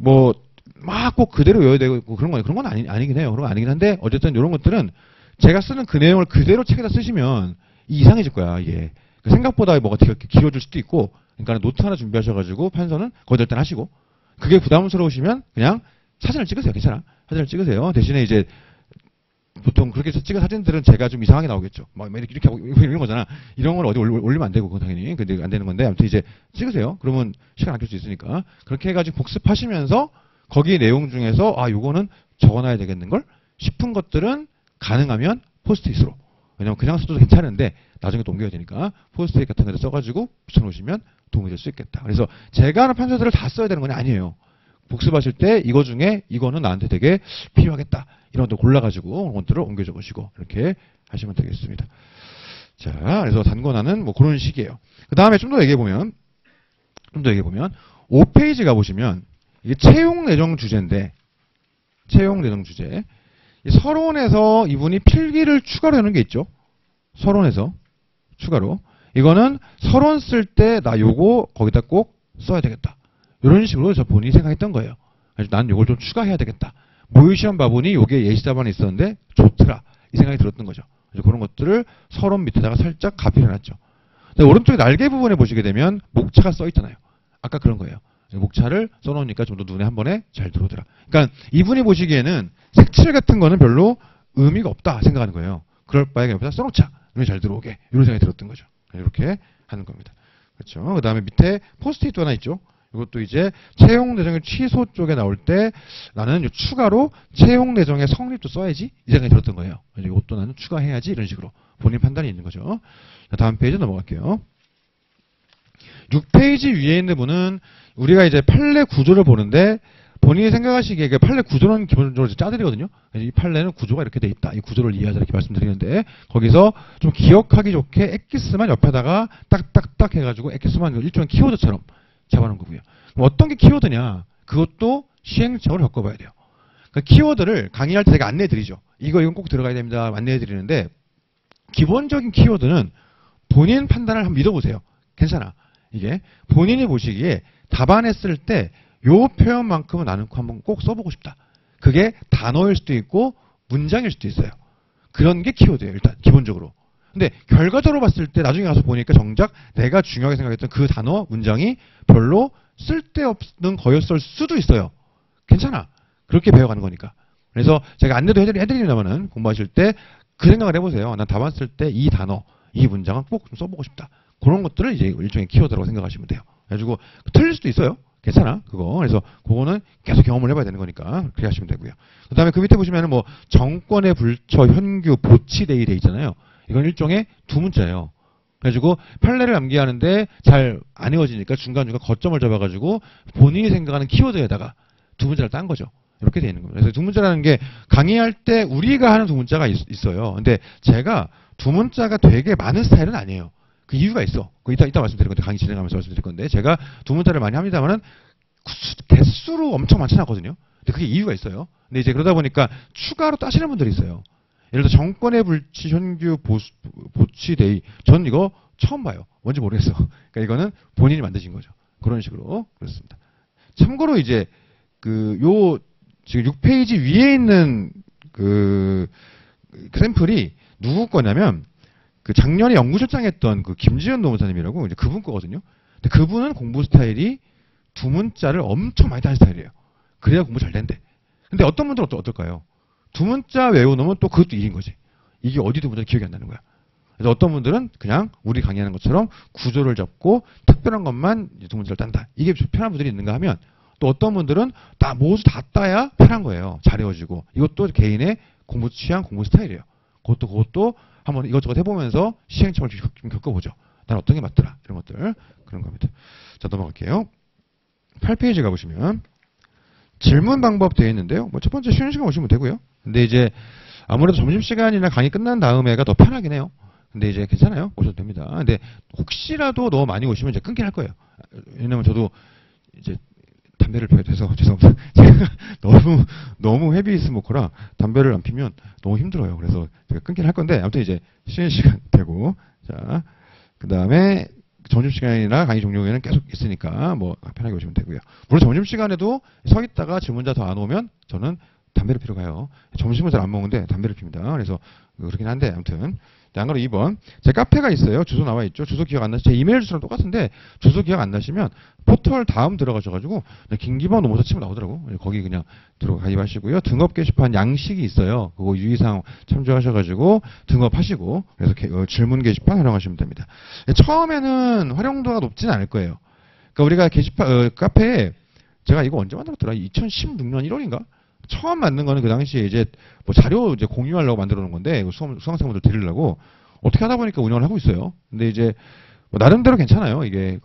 뭐 막 꼭 그대로 외워야 되고 그런 건 아니긴 해요. 그런 건 아니긴 한데 어쨌든 이런 것들은 제가 쓰는 그 내용을 그대로 책에다 쓰시면 이상해질 거야 이게. 생각보다 뭐가 되게 길어질 수도 있고, 그러니까 노트 하나 준비하셔가지고 판서는 거기다 일단 하시고, 그게 부담스러우시면 그냥 사진을 찍으세요. 괜찮아. 사진을 찍으세요. 대신에 이제 보통 그렇게 해서 찍은 사진들은 제가 좀 이상하게 나오겠죠. 막 이렇게 하고 이런 거잖아. 이런 걸 어디 올리면 안 되고, 그건 당연히. 근데 안 되는 건데, 아무튼 이제 찍으세요. 그러면 시간 아낄 수 있으니까. 그렇게 해가지고 복습하시면서 거기 내용 중에서 아, 요거는 적어놔야 되겠는걸? 싶은 것들은 가능하면 포스트잇으로. 왜냐면 그냥 써도 괜찮은데 나중에 또 옮겨야 되니까 포스트잇 같은 데를 써가지고 붙여놓으시면 도움이 될 수 있겠다. 그래서 제가 하는 판서들을 다 써야 되는 건 아니에요. 복습하실 때 이거 중에 이거는 나한테 되게 필요하겠다. 이런 것들 골라가지고 그런 것들을 옮겨 적으시고 이렇게 하시면 되겠습니다. 자, 그래서 단권화는 뭐 그런 식이에요. 그 다음에 좀 더 얘기해보면 5페이지 가보시면 이게 채용내정주제인데 채용내정주제 서론에서 이분이 필기를 추가로 하는 게 있죠. 서론에서 추가로. 이거는 서론 쓸 때 나 요거 거기다 꼭 써야 되겠다. 이런 식으로 저 본인이 생각했던 거예요. 그래서 난 요걸 좀 추가해야 되겠다. 모의시험 봐보니 요게 예시사반에 있었는데 좋더라. 이 생각이 들었던 거죠. 그래서 그런 것들을 서론 밑에다가 살짝 가필해 놨죠. 근데 오른쪽 날개 부분에 보시게 되면 목차가 써 있잖아요. 아까 그런 거예요. 목차를 써놓으니까 좀 더 눈에 한 번에 잘 들어오더라. 그러니까 이분이 보시기에는 색칠 같은 거는 별로 의미가 없다 생각하는 거예요. 그럴 바에 그냥 옆에다 써놓자. 눈이 잘 들어오게. 이런 생각이 들었던 거죠. 이렇게 하는 겁니다. 그렇죠. 그 다음에 밑에 포스트잇도 하나 있죠. 이것도 이제 채용 내정의 취소 쪽에 나올 때 나는 추가로 채용 내정의 성립도 써야지 이 생각이 들었던 거예요. 이것도 나는 추가해야지 이런 식으로 본인 판단이 있는 거죠. 자, 다음 페이지 넘어갈게요. 6페이지 위에 있는 분은 우리가 이제 판례 구조를 보는데 본인이 생각하시기에 판례 구조는 기본적으로 짜드리거든요. 이 판례는 구조가 이렇게 돼 있다. 이 구조를 이해하자 이렇게 말씀드리는데 거기서 좀 기억하기 좋게 엑기스만 옆에다가 딱딱딱 해가지고 엑기스만 일종의 키워드처럼 잡아놓은 거고요. 어떤 게 키워드냐? 그것도 시행착오를 겪어봐야 돼요. 그러니까 키워드를 강의할 때 제가 안내해드리죠. 이건 꼭 들어가야 됩니다. 안내해드리는데 기본적인 키워드는 본인 판단을 한번 믿어보세요. 괜찮아. 이게 본인이 보시기에 답안에 쓸 때 요 표현만큼은 나는 한번 꼭 써보고 싶다. 그게 단어일 수도 있고 문장일 수도 있어요. 그런 게 키워드예요. 일단 기본적으로. 근데 결과적으로 봤을 때 나중에 가서 보니까 정작 내가 중요하게 생각했던 그 단어, 문장이 별로 쓸데없는 거였을 수도 있어요. 괜찮아. 그렇게 배워가는 거니까. 그래서 제가 안내도 해드리려면은 공부하실 때 그 생각을 해보세요. 난 답안 쓸 때 이 단어, 이 문장은 꼭 좀 써보고 싶다. 그런 것들을 이제 일종의 키워드라고 생각하시면 돼요. 그래가지고 틀릴 수도 있어요. 괜찮아. 그거. 그래서 그거는 계속 경험을 해봐야 되는 거니까 그렇게 하시면 되고요. 그 다음에 그 밑에 보시면은 뭐 정권의 불처, 현규, 보치데이 돼 있잖아요. 이건 일종의 두 문자예요. 그래가지고 판례를 암기하는데 잘 안 외워지니까 중간중간 거점을 잡아가지고 본인이 생각하는 키워드에다가 두 문자를 딴 거죠. 이렇게 돼 있는 겁니다. 그래서 두 문자라는 게 강의할 때 우리가 하는 두 문자가 있어요. 근데 제가 두 문자가 되게 많은 스타일은 아니에요. 그 이유가 있어. 그 이따 말씀드릴 건데 강의 진행하면서 말씀드릴 건데 제가 두 문자를 많이 합니다만은 개수로 엄청 많지는 않거든요. 근데 그게 이유가 있어요. 근데 이제 그러다 보니까 추가로 따시는 분들이 있어요. 예를 들어 정권의 불치, 현규, 보치데이. 전 이거 처음 봐요. 뭔지 모르겠어. 그러니까 이거는 본인이 만드신 거죠. 그런 식으로 그렇습니다. 참고로 이제 요 지금 6페이지 위에 있는 그 샘플이 누구 거냐면 작년에 연구실장 했던 김지현 노무사님이라고 이제 그분 거거든요. 근데 그분은 공부 스타일이 두 문자를 엄청 많이 따는 스타일이에요. 그래야 공부 잘 된대. 근데 어떤 분들은 어떨까요? 두 문자 외워놓으면 또 그것도 일인 거지. 이게 어디 두 문자 기억이 안 나는 거야. 그래서 어떤 분들은 그냥 우리 강의하는 것처럼 구조를 잡고 특별한 것만 두 문자를 딴다. 이게 편한 분들이 있는가 하면 또 어떤 분들은 다 모두 다 따야 편한 거예요. 잘 외워지고. 이것도 개인의 공부 취향, 공부 스타일이에요. 그것도 한번 이것저것 해보면서 시행착오를 좀 겪어보죠. 난 어떤 게 맞더라. 이런 것들. 그런 겁니다. 자, 넘어갈게요. 8페이지 가보시면 질문 방법 되어 있는데요. 뭐 첫 번째 쉬는 시간 오시면 되고요. 근데 이제 아무래도 점심시간이나 강의 끝난 다음에가 더 편하긴 해요. 근데 이제 괜찮아요. 오셔도 됩니다. 근데 혹시라도 너무 많이 오시면 이제 끊긴 할 거예요. 왜냐면 저도 이제 담배를 피워야 돼서 죄송합니다. 제가 너무 헤비 스모커라 담배를 안 피면 너무 힘들어요. 그래서 제가 끊긴 할 건데 아무튼 이제 쉬는 시간 되고 자, 그 다음에 점심시간이나 강의 종료에는 계속 있으니까 뭐 편하게 오시면 되고요. 물론 점심시간에도 서 있다가 질문자 더 안 오면 저는 담배를 피러 가요. 점심은 잘 안 먹는데 담배를 핍니다. 그래서 그렇긴 한데 아무튼 양가로 2번 제 카페가 있어요. 주소 나와 있죠. 주소 기억 안 나시 제 이메일 주소랑 똑같은데 주소 기억 안 나시면 포털 다음 들어가셔가지고 김기범 노무사 치면 나오더라고. 거기 그냥 들어가 가입하시고요. 등업 게시판 양식이 있어요. 그거 유의사항 참조하셔가지고 등업하시고 그래서 질문 게시판 활용하시면 됩니다. 처음에는 활용도가 높진 않을 거예요. 그러니까 우리가 카페에 제가 이거 언제 만들었더라? 2016년 1월인가? 처음 만든 거는 그 당시에 이제 뭐 자료 이제 공유하려고 만들어 놓은 건데 수강생분들 드리려고 어떻게 하다 보니까 운영을 하고 있어요. 근데 이제 뭐 나름대로 괜찮아요. 이게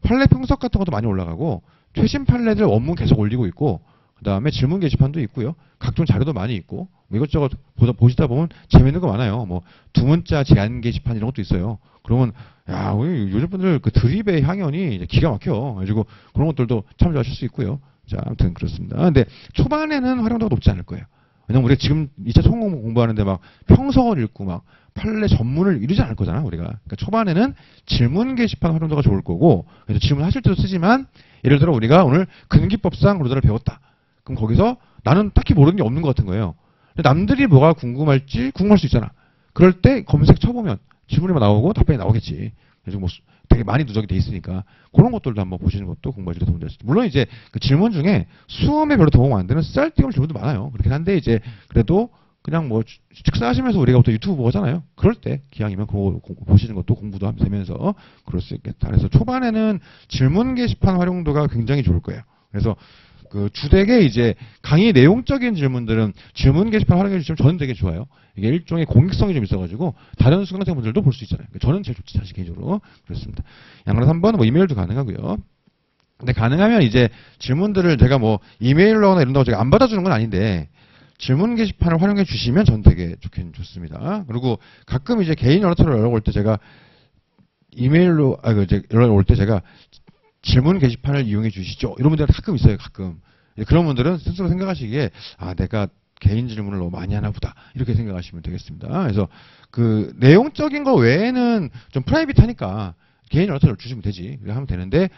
판례 평석 같은 것도 많이 올라가고 최신 판례들 원문 계속 올리고 있고 그 다음에 질문 게시판도 있고요. 각종 자료도 많이 있고 뭐 이것저것 보시다 보면 재밌는 거 많아요. 뭐 두 문자 제한 게시판 이런 것도 있어요. 그러면 야 우리 요즘 분들 그 드립의 향연이 이제 기가 막혀. 그래가지고 그런 것들도 참조하실 수 있고요. 자, 아무튼 그렇습니다. 근데 초반에는 활용도가 높지 않을 거예요. 왜냐면 우리가 지금 2차 총공 공부하는데 막 평서를 읽고 막 판례 전문을 이루지 않을 거잖아, 우리가. 그러니까 초반에는 질문 게시판 활용도가 좋을 거고, 그래서 질문하실 때도 쓰지만, 예를 들어 우리가 오늘 근기법상 로다를 배웠다. 그럼 거기서 나는 딱히 모르는 게 없는 것 같은 거예요. 근데 남들이 뭐가 궁금할지 궁금할 수 있잖아. 그럴 때 검색 쳐보면 질문이 나오고 답변이 나오겠지. 그래서 뭐 되게 많이 누적이 돼 있으니까 그런 것들도 한번 보시는 것도 공부하실 때 도움이 될 수 있어요. 물론 이제 그 질문 중에 수험에 별로 도움 안 되는 쌀뜨물 질문도 많아요. 그렇긴 한데 이제 그래도 그냥 뭐 식사하시면서 우리가 보통 유튜브 보잖아요. 그럴 때 기왕이면 그거 보시는 것도 공부도 되면서 그럴 수 있겠다. 그래서 초반에는 질문 게시판 활용도가 굉장히 좋을 거예요. 그래서 그 주되게 이제 강의 내용적인 질문들은 질문 게시판 활용해 주시면 저는 되게 좋아요. 이게 일종의 공익성이 좀 있어가지고 다른 수강생분들도 볼 수 있잖아요. 저는 제일 좋지, 사실 개인적으로. 그렇습니다. 양으로 3번 뭐 이메일도 가능하고요. 근데 가능하면 이제 질문들을 제가 뭐 이메일로나 이런다고 제가 안 받아주는 건 아닌데 질문 게시판을 활용해 주시면 전 되게 좋긴 좋습니다. 그리고 가끔 이제 개인 연락처로 연락 올 때 제가 이메일로 연락 올 때 제가 질문 게시판을 이용해 주시죠, 이런 분들 가끔 있어요. 가끔 그런 분들은 스스로 생각하시기에 아, 내가 개인 질문을 너무 많이 하나 보다, 이렇게 생각하시면 되겠습니다. 그래서 그 내용적인 거 외에는 좀 프라이빗하니까 개인 연락처를 주시면 되지, 하면 되는데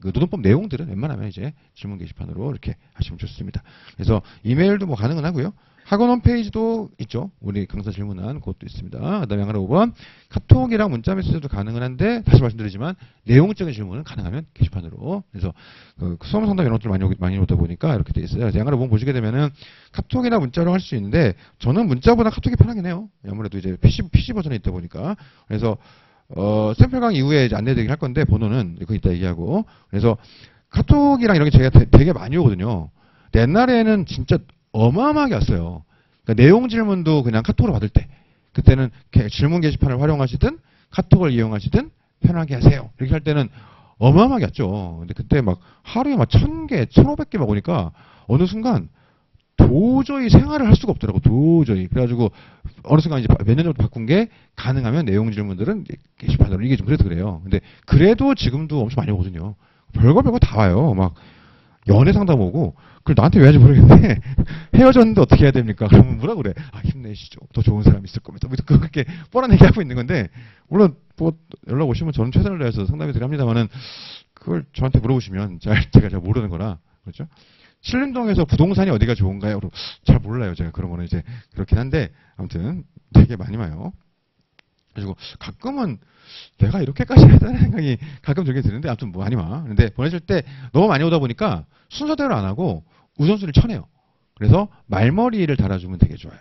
그 노동법 내용들은 웬만하면 이제 질문 게시판으로 이렇게 하시면 좋습니다. 그래서 이메일도 뭐 가능은 하고요. 학원 홈페이지도 있죠. 우리 강사 질문한 그것도 있습니다. 그 다음에 하나 5번 카톡이랑 문자 메시지도 가능은 한데, 다시 말씀드리지만 내용적인 질문은 가능하면 게시판으로. 그래서 그 수험 상담 이런 것들 많이 오다 보니까 이렇게 돼 있어요. 그래서 양아로 보면 보시게 되면은 카톡이나 문자로 할 수 있는데 저는 문자보다 카톡이 편하긴 해요. 아무래도 이제 PC 버전이 있다 보니까. 그래서 샘플 강의 이후에 이제 안내드리긴 할 건데 번호는 그 이따 얘기하고. 그래서 카톡이랑 이런 게 제가 되게 많이 오거든요. 옛날에는 진짜 어마어마하게 왔어요. 그러니까 내용 질문도 그냥 카톡으로 받을 때, 그때는 질문 게시판을 활용하시든 카톡을 이용하시든 편하게 하세요, 이렇게 할 때는 어마어마하게 왔죠. 근데 그때 막 하루에 막 1000개, 1500개 막 오니까 어느 순간 도저히 생활을 할 수가 없더라고, 도저히. 그래가지고 어느 순간 이제 몇 년 전부터 바꾼 게 가능하면 내용 질문들은 게시판으로, 이게 좀 그래도 그래요. 근데 그래도 지금도 엄청 많이 오거든요. 별거 다 와요. 막 연애 상담 오고, 그걸 나한테 왜 하는지 모르겠는데 헤어졌는데 어떻게 해야 됩니까? 그러면 뭐라 그래? 아, 힘내시죠, 더 좋은 사람이 있을 겁니다. 그렇게 뻔한 얘기하고 있는 건데, 물론 뭐 연락 오시면 저는 최선을 다해서 상담해 드리긴 합니다만은 그걸 저한테 물어보시면 제가 잘 모르는 거라. 그렇죠? 신림동에서 부동산이 어디가 좋은가요? 잘 몰라요, 제가. 그런 거는 이제 그렇긴 한데, 아무튼 되게 많이 와요. 그리고 가끔은 내가 이렇게까지 했다는 생각이 가끔 들게 드는데, 아무튼 뭐 많이 와. 근데 보내실 때 너무 많이 오다 보니까 순서대로 안 하고 우선순위를 쳐내요. 그래서 말머리를 달아주면 되게 좋아요.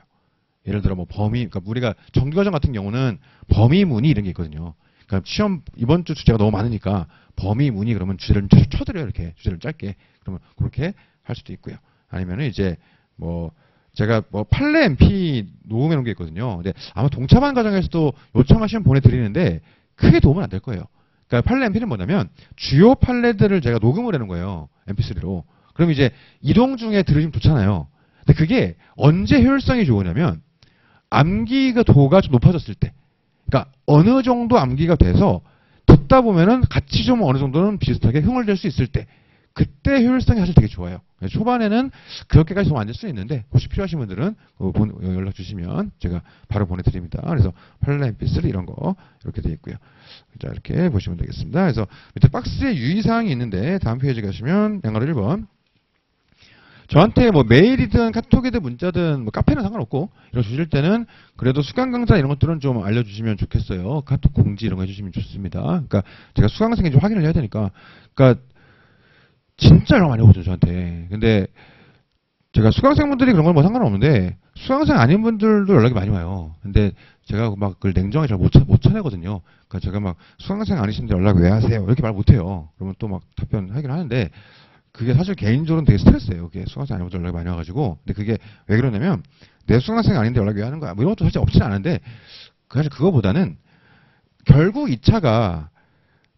예를 들어 뭐 범위, 그러니까 우리가 정규과정 같은 경우는 범위문이 이런 게 있거든요. 그러니까 시험 이번 주 주제가 너무 많으니까 범위문이, 그러면 주제를 쳐드려요, 이렇게. 주제를 짧게. 그러면 그렇게 할 수도 있고요. 아니면은 이제 뭐 제가 뭐 판례 MP 녹음해 놓은 게 있거든요. 근데 아마 동차반 과정에서도 요청하시면 보내드리는데 크게 도움은 안 될 거예요. 그러니까 판례 MP는 뭐냐면 주요 판례들을 제가 녹음을 해놓은 거예요, MP3로. 그럼 이제 이동 중에 들으시면 좋잖아요. 근데 그게 언제 효율성이 좋으냐면 암기가 도가 좀 높아졌을 때. 그러니까 어느 정도 암기가 돼서 듣다 보면은 같이 좀 어느 정도는 비슷하게 흥얼될 수 있을 때. 그때 효율성이 사실 되게 좋아요. 초반에는 그렇게까지 도움 안 될 수는 있는데, 혹시 필요하신 분들은 연락 주시면 제가 바로 보내드립니다. 그래서 팔레 MP3 이런 거 이렇게 되어 있고요. 자, 이렇게 보시면 되겠습니다. 그래서 밑에 박스에 유의사항이 있는데, 다음 페이지 가시면 양가로 1번. 저한테 뭐 메일이든 카톡이든 문자든 뭐 카페는 상관없고 이런 주실 때는 그래도 수강 강좌 이런 것들은 좀 알려주시면 좋겠어요. 카톡 공지 이런 거 해주시면 좋습니다. 그러니까 제가 수강생이 좀 확인을 해야 되니까. 그러니까 진짜 많이 오죠, 저한테. 근데 제가 수강생분들이 그런 건 뭐 상관없는데 수강생 아닌 분들도 연락이 많이 와요. 근데 제가 막 그걸 냉정하게 잘 못 쳐내거든요. 그러니까 제가 막 수강생 아니신데 연락 왜 하세요, 이렇게 말 못 해요. 그러면 또 막 답변하긴 하는데, 그게 사실 개인적으로는 되게 스트레스예요. 그게 수강생 아닌 분들 연락이 많이 와가지고. 근데 그게 왜 그러냐면 내 수강생 아닌데 연락 왜 하는 거야, 뭐 이런 것도 사실 없진 않은데, 사실 그거보다는 결국 2차가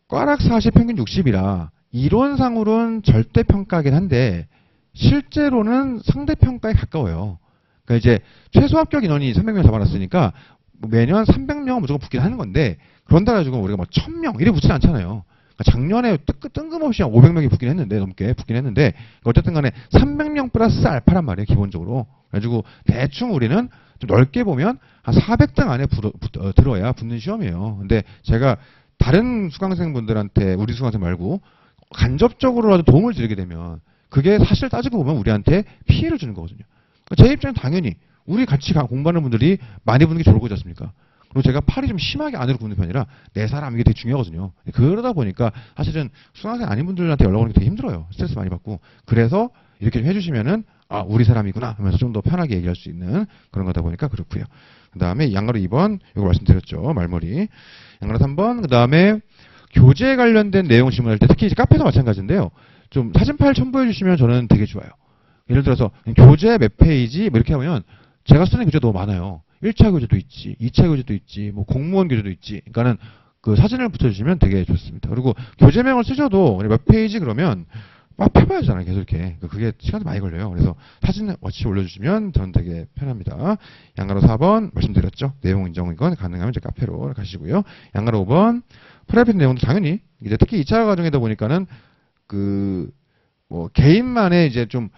꽈락 40 평균 60이라 이론상으로는 절대평가긴 한데 실제로는 상대평가에 가까워요. 그러니까 이제 최소 합격 인원이 300명 잡아놨으니까 매년 300명은 무조건 붙긴 하는 건데, 그런다 가지고 우리가 막 1000명 이래 붙진 않잖아요. 그러니까 작년에 뜬금없이 500명이 붙긴 했는데, 넘게 붙긴 했는데, 어쨌든 간에 300명 플러스 알파란 말이에요, 기본적으로. 그래가지고 대충 우리는 좀 넓게 보면 한 400등 안에 들어야 붙는 시험이에요. 근데 제가 다른 수강생분들한테, 우리 수강생 말고 간접적으로라도 도움을 드리게 되면 그게 사실 따지고 보면 우리한테 피해를 주는 거거든요. 그러니까 제 입장은 당연히 우리 같이 공부하는 분들이 많이 붙는 게 좋을 거지 않습니까? 그리고 제가 팔이 좀 심하게 안으로 굽는 편이라 내 사람 이게 되게 중요하거든요. 그러다 보니까 사실은 수강생 아닌 분들한테 연락 오는 게 되게 힘들어요. 스트레스 많이 받고. 그래서 이렇게 좀 해주시면은 아, 우리 사람이구나 하면서 좀 더 편하게 얘기할 수 있는 그런 거다 보니까 그렇고요. 그 다음에 양가로 2번, 이거 말씀드렸죠. 말머리. 양가로 3번, 그 다음에 교재에 관련된 내용 질문할 때 특히 이제 카페도 마찬가지인데요. 좀 사진 파일 첨부해 주시면 저는 되게 좋아요. 예를 들어서 교재 몇 페이지 뭐 이렇게 하면 제가 쓰는 교재 너무 많아요. 1차 교재도 있지, 2차 교재도 있지, 뭐 공무원 교재도 있지. 그러니까는 그 사진을 붙여주시면 되게 좋습니다. 그리고 교재명을 쓰셔도 몇 페이지 그러면 막 펴봐야 되잖아요. 계속 이렇게. 그게 시간이 많이 걸려요. 그래서 사진 같이 올려주시면 저는 되게 편합니다. 양가로 4번 말씀드렸죠. 내용 인정은 가능하면 이제 카페로 가시고요. 양가로 5번 프라이빗 내용도 당연히 이제 특히 2차 과정이다 보니까는 그 뭐 개인만의 이제 좀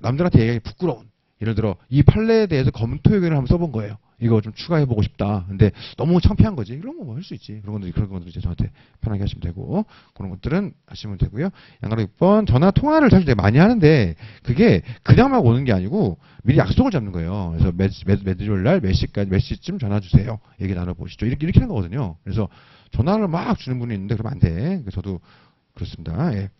남들한테 얘기하기 부끄러운, 예를 들어 이 판례에 대해서 검토 의견을 한번 써본 거예요. 이거 좀 추가해보고 싶다. 근데 너무 창피한 거지. 이런 거 뭐 할 수 있지. 그런 것들 이제 저한테 편하게 하시면 되고, 그런 것들은 하시면 되고요. 양가로 6번 전화 통화를 사실 되게 많이 하는데 그게 그냥 막 오는 게 아니고 미리 약속을 잡는 거예요. 그래서 매주일 날 몇 시까지 몇 시쯤 전화 주세요. 얘기 나눠보시죠. 이렇게 하는 거거든요. 그래서 전화를 막 주는 분이 있는데 그러면 안 돼. 저도 그렇습니다. 예.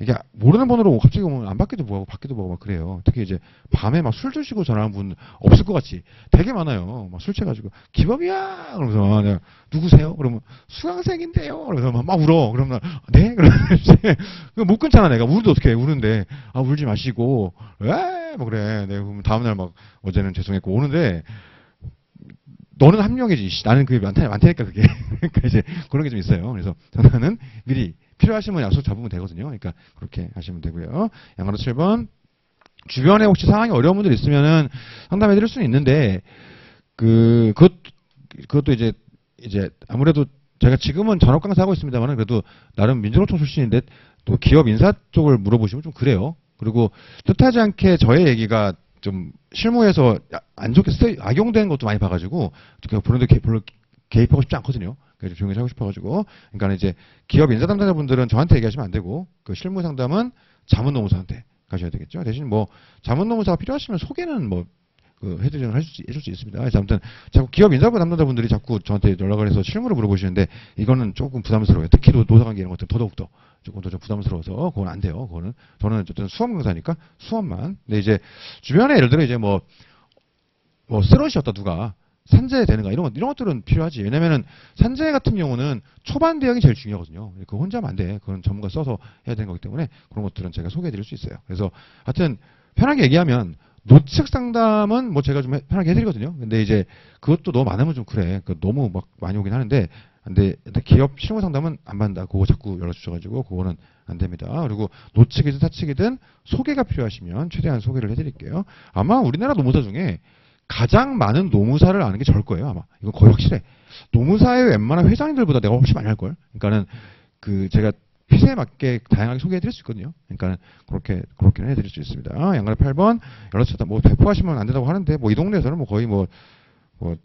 이게 모르는 번호로 갑자기 오면 안 받기도 뭐하고 받기도 뭐하고 막 그래요. 특히 이제 밤에 막 술 드시고 전화하는 분 없을 것 같이 되게 많아요. 막 술 취해가지고 기범이야 그러면서 내가 누구세요? 그러면 수강생인데요. 그러면서 막 울어. 그러면 네? 그러면 이제 못 끊잖아 내가. 울어도 어떻게 해? 우는데 아 울지 마시고 에? 뭐 그래. 내가 그러면 다음날 막 어제는 죄송했고 오는데. 너는 합력이지. 나는 그게 많다니까 그게. 그러니까 이제 그런 게 좀 있어요. 그래서 전화는 미리 필요하시면 약속 잡으면 되거든요. 그러니까 그렇게 하시면 되고요. 양가로 7번. 주변에 혹시 상황이 어려운 분들 있으면은 상담해 드릴 수는 있는데 그것도 이제 아무래도 제가 지금은 전업 강사 하고 있습니다만은 그래도 나름 민주노총 출신인데 또 기업 인사 쪽을 물어보시면 좀 그래요. 그리고 뜻하지 않게 저의 얘기가 좀 실무에서 안 좋게 악용되는 것도 많이 봐가지고 별로 개입하고 싶지 않거든요. 그래서 조용히 하고 싶어가지고. 그러니까 이제 기업 인사 담당자분들은 저한테 얘기하시면 안 되고 그 실무 상담은 자문노무사한테 가셔야 되겠죠. 대신 뭐 자문노무사가 필요하시면 소개는 뭐 그 해드리는 해줄 수 있습니다. 그래서 아무튼 자꾸 기업 인사부 담당자분들이 자꾸 저한테 연락을 해서 실무를 물어보시는데 이거는 조금 부담스러워요. 특히 노사관계 이런 것들 더더욱더. 조금 더 좀 부담스러워서 그건 안 돼요. 그거는 저는 어쨌든 수험 강사니까 수업만. 근데 이제 주변에 예를 들어 이제 뭐 쓰러지셨다 누가 산재 되는가 이런 것들은 필요하지. 왜냐면은 산재 같은 경우는 초반 대응이 제일 중요하거든요. 그거 혼자 하면 안 돼. 그건 전문가 써서 해야 되는 거기 때문에 그런 것들은 제가 소개해 드릴 수 있어요. 그래서 하여튼 편하게 얘기하면 노측 상담은 뭐 제가 좀 편하게 해드리거든요. 근데 이제 그것도 너무 많으면 좀 그래. 너무 막 많이 오긴 하는데. 근데 기업 실무 상담은 안 받는다. 그거 자꾸 연락 주셔가지고 그거는 안 됩니다. 그리고 노측이든 사측이든 소개가 필요하시면 최대한 소개를 해드릴게요. 아마 우리나라 노무사 중에 가장 많은 노무사를 아는 게 저일 거예요. 아마 이건 거의 확실해. 노무사의 웬만한 회장님들보다 내가 훨씬 많이 할 걸. 그러니까는 그 제가 핏에 맞게 다양하게 소개해드릴 수 있거든요. 그러니까 그렇게는 해드릴 수 있습니다. 양가로 8번 연락처다 뭐 배포하시면 안 된다고 하는데 뭐 이 동네에서는 뭐 거의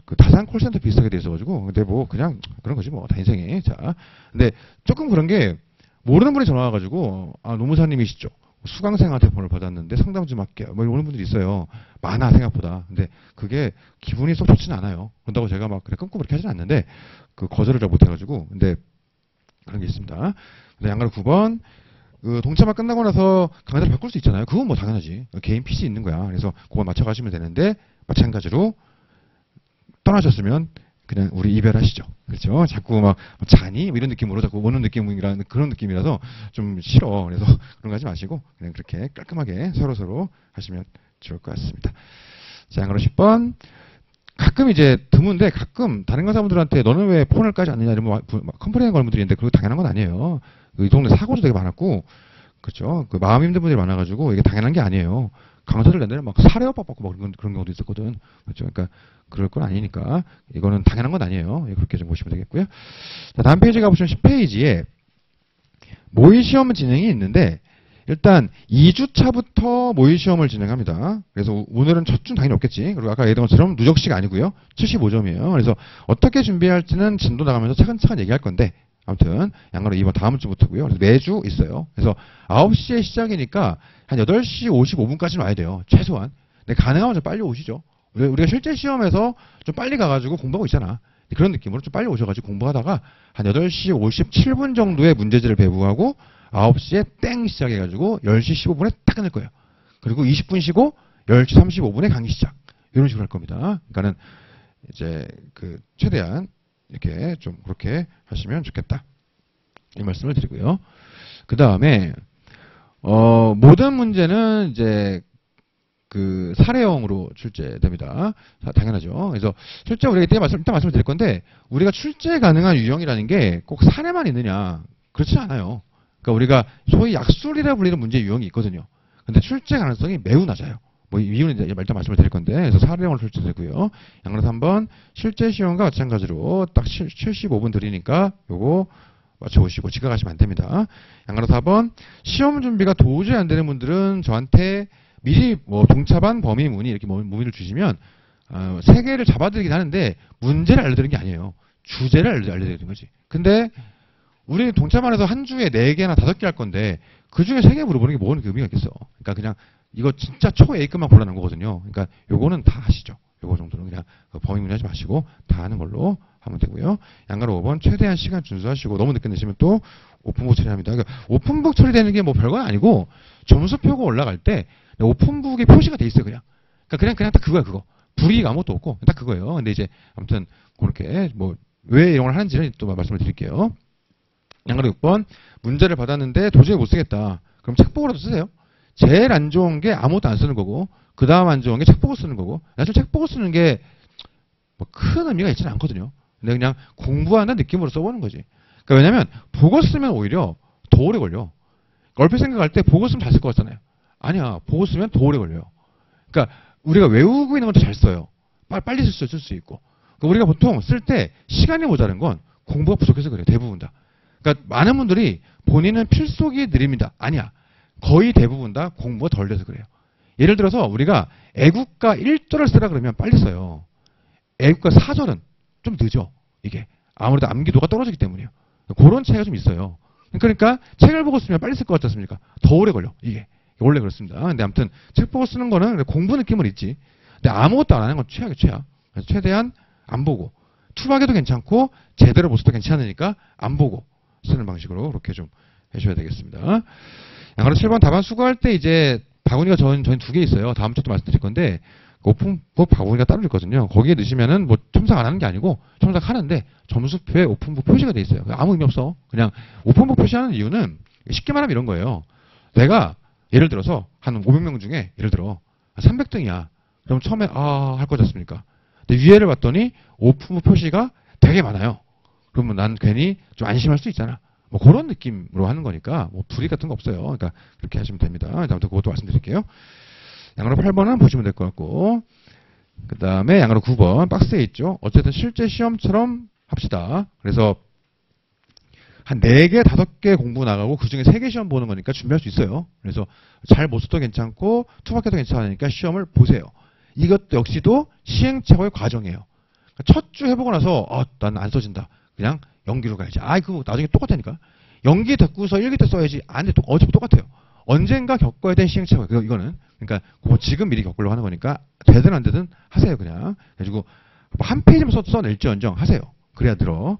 그 다산 콜센터 비슷하게 돼 있어가지고. 근데 뭐 그냥 그런 거지 뭐 다 인생이. 자 근데 조금 그런 게 모르는 분이 전화 와가지고 아 노무사님이시죠. 수강생한테 번호를 받았는데 상담 좀 할게요. 뭐 오는 분들이 있어요. 많아 생각보다. 근데 그게 기분이 썩 좋지는 않아요. 그런다고 제가 막 그래 끊고 그렇게 하진 않는데 그 거절을 잘 못해가지고. 근데 그런 게 있습니다. 양가로 9번 그 동참만 끝나고 나서 강의를 바꿀 수 있잖아요. 그건 뭐 당연하지. 개인 핏이 있는 거야. 그래서 그거 맞춰가시면 되는데 마찬가지로 떠나셨으면 그냥 우리 이별하시죠. 그렇죠? 자꾸 막 자니? 이런 느낌으로 자꾸 오는 느낌이라는 그런 느낌이라서 좀 싫어. 그래서 그런 거 하지 마시고 그냥 그렇게 깔끔하게 서로서로 하시면 좋을 것 같습니다. 자, 양가로 10번. 가끔 이제 드문데 가끔 다른 강사분들한테 너는 왜 폰을 까지 않느냐 이러면 컴플레인 걸 분들이 있는데 그거 당연한 건 아니에요. 이 동네 사고도 되게 많았고 그렇죠. 그 마음 힘든 분들이 많아가지고 이게 당연한 게 아니에요. 강사들 옛날에 막 살해협박 받고 막 그런 경우도 있었거든. 그렇죠. 그러니까 그럴 건 아니니까 이거는 당연한 건 아니에요. 그렇게 좀 보시면 되겠고요. 자, 다음 페이지 가보시면 10페이지에 모의시험 진행이 있는데 일단 2주차부터 모의시험을 진행합니다. 그래서 오늘은 첫 주 당연히 없겠지. 그리고 아까 얘기했던 것처럼 누적식 아니고요. 75점이에요. 그래서 어떻게 준비할지는 진도 나가면서 차근차근 얘기할 건데 아무튼 양가로 2번 다음 주부터고요. 그래서 매주 있어요. 그래서 9시에 시작이니까 한 8시 55분까지는 와야 돼요. 최소한. 근데 가능하면 좀 빨리 오시죠. 우리가 실제 시험에서 좀 빨리 가가지고 공부하고 있잖아. 그런 느낌으로 좀 빨리 오셔가지고 공부하다가 한 8시 57분 정도에 문제지를 배부하고 9시에 땡 시작해가지고 10시 15분에 딱 끝낼 거예요. 그리고 20분 쉬고 10시 35분에 강의 시작. 이런 식으로 할 겁니다. 그러니까는 이제 그 최대한 이렇게 좀 그렇게 하시면 좋겠다. 이 말씀을 드리고요. 그 다음에 모든 문제는 이제 그 사례형으로 출제됩니다. 당연하죠. 그래서 실제 우리가 일단 말씀을 드릴 건데 우리가 출제 가능한 유형이라는 게 꼭 사례만 있느냐 그렇지 않아요. 그러니까 우리가 소위 약술이라 불리는 문제 유형이 있거든요. 근데 출제 가능성이 매우 낮아요. 뭐 이유는 이제 일단 말씀을 드릴 건데 그래서 사례형으로 출제되고요. 양그래서 한번 실제 시험과 마찬가지로 딱 75분 드리니까 요거 맞춰보시고 지각하시면 안 됩니다. 양가로 4번 시험 준비가 도저히 안 되는 분들은 저한테 미리 뭐 동차반 범위 문의 이렇게 문의를 주시면 세 개를 잡아드리긴 하는데 문제를 알려드리는 게 아니에요. 주제를 알려드리는 거지. 근데 우리 동차반에서 한 주에 4개나 5개 할 건데 그 중에 3개 물어보는 게 뭔 의미가 있겠어. 그러니까 그냥 이거 진짜 초 A급만 골라낸 거거든요. 그러니까 요거는 다 아시죠. 요거 정도는 그냥 범위 문의하지 마시고 다 하는 걸로 하면 되고요. 양가로 5번 최대한 시간 준수하시고 너무 늦게 내시면 또 오픈북 처리합니다. 그러니까 오픈북 처리되는 게 뭐 별건 아니고 점수표가 올라갈 때 오픈북에 표시가 돼 있어요. 그냥 그러니까 그냥 딱 그거야 그거. 불이익 아무것도 없고 딱 그거예요. 근데 이제 아무튼 그렇게 뭐 왜 이런 걸 하는지는 또 말씀을 드릴게요. 양가로 6번 문제를 받았는데 도저히 못 쓰겠다. 그럼 책보고라도 쓰세요. 제일 안 좋은 게 아무것도 안 쓰는 거고 그 다음 안 좋은 게 책보고 쓰는 거고 사실 책보고 쓰는 게 뭐 큰 의미가 있지는 않거든요. 근데 그냥 공부하는 느낌으로 써보는 거지. 그러니까 왜냐면 보고 쓰면 오히려 더 오래 걸려. 얼핏 생각할 때 보고 쓰면 잘 쓸 것 같잖아요. 아니야. 보고 쓰면 더 오래 걸려요. 그러니까 우리가 외우고 있는 것도 잘 써요. 빨리 쓸 수 있고. 그러니까 우리가 보통 쓸 때 시간이 모자란 건 공부가 부족해서 그래요. 대부분 다. 그러니까 많은 분들이 본인은 필속이 느립니다. 아니야. 거의 대부분 다 공부가 덜 돼서 그래요. 예를 들어서 우리가 애국가 1절을 쓰라 그러면 빨리 써요. 애국가 4절은 좀 늦어. 이게 아무래도 암기도가 떨어지기 때문이에요. 그런 차이가 좀 있어요. 그러니까 책을 보고 쓰면 빨리 쓸 것 같지 않습니까? 더 오래 걸려. 이게 원래 그렇습니다. 근데 아무튼 책 보고 쓰는 거는 공부 느낌은 있지. 근데 아무것도 안 하는 건 최악이야 최악. 그래서 최대한 안 보고 투박해도 괜찮고 제대로 못 써도 괜찮으니까 안 보고 쓰는 방식으로 그렇게 좀 해줘야 되겠습니다. 양가로 7번 답안 수거할 때 이제 바구니가 전 2개 있어요. 다음 주도 말씀드릴 건데 오픈북 바구니가 따로 있거든요. 거기에 넣으시면은 뭐 첨삭 안 하는 게 아니고 첨삭 하는데 점수표에 오픈북 표시가 돼 있어요. 아무 의미 없어. 그냥 오픈북 표시하는 이유는 쉽게 말하면 이런 거예요. 내가 예를 들어서 한 500명 중에 예를 들어 300등이야. 그럼 처음에 할 거지 않습니까? 근데 위에를 봤더니 오픈북 표시가 되게 많아요. 그러면 난 괜히 좀 안심할 수 있잖아. 뭐 그런 느낌으로 하는 거니까 뭐 불이익 같은 거 없어요. 그러니까 그렇게 하시면 됩니다. 아무튼 그것도 말씀드릴게요. 양으로 8번은 보시면 될 것 같고 그 다음에 양으로 9번 박스에 있죠. 어쨌든 실제 시험처럼 합시다. 그래서 한 4개 5개 공부 나가고 그 중에 3개 시험 보는 거니까 준비할 수 있어요. 그래서 잘 못 써도 괜찮고 투박해도 괜찮으니까 시험을 보세요. 이것도 역시도 시행착오의 과정이에요. 첫 주 해보고 나서 난 안 써진다. 그냥 연기로 가야지. 그거 나중에 똑같다니까. 연기 듣고서 1기 때 써야지. 안 돼. 어차피 똑같아요. 언젠가 겪어야 될 시행착오. 이거는. 그러니까 그거 지금 미리 겪으려고 하는 거니까 되든 안 되든 하세요. 그냥. 그래가지고 한 페이지만 써낼지언정 하세요. 그래야 들어.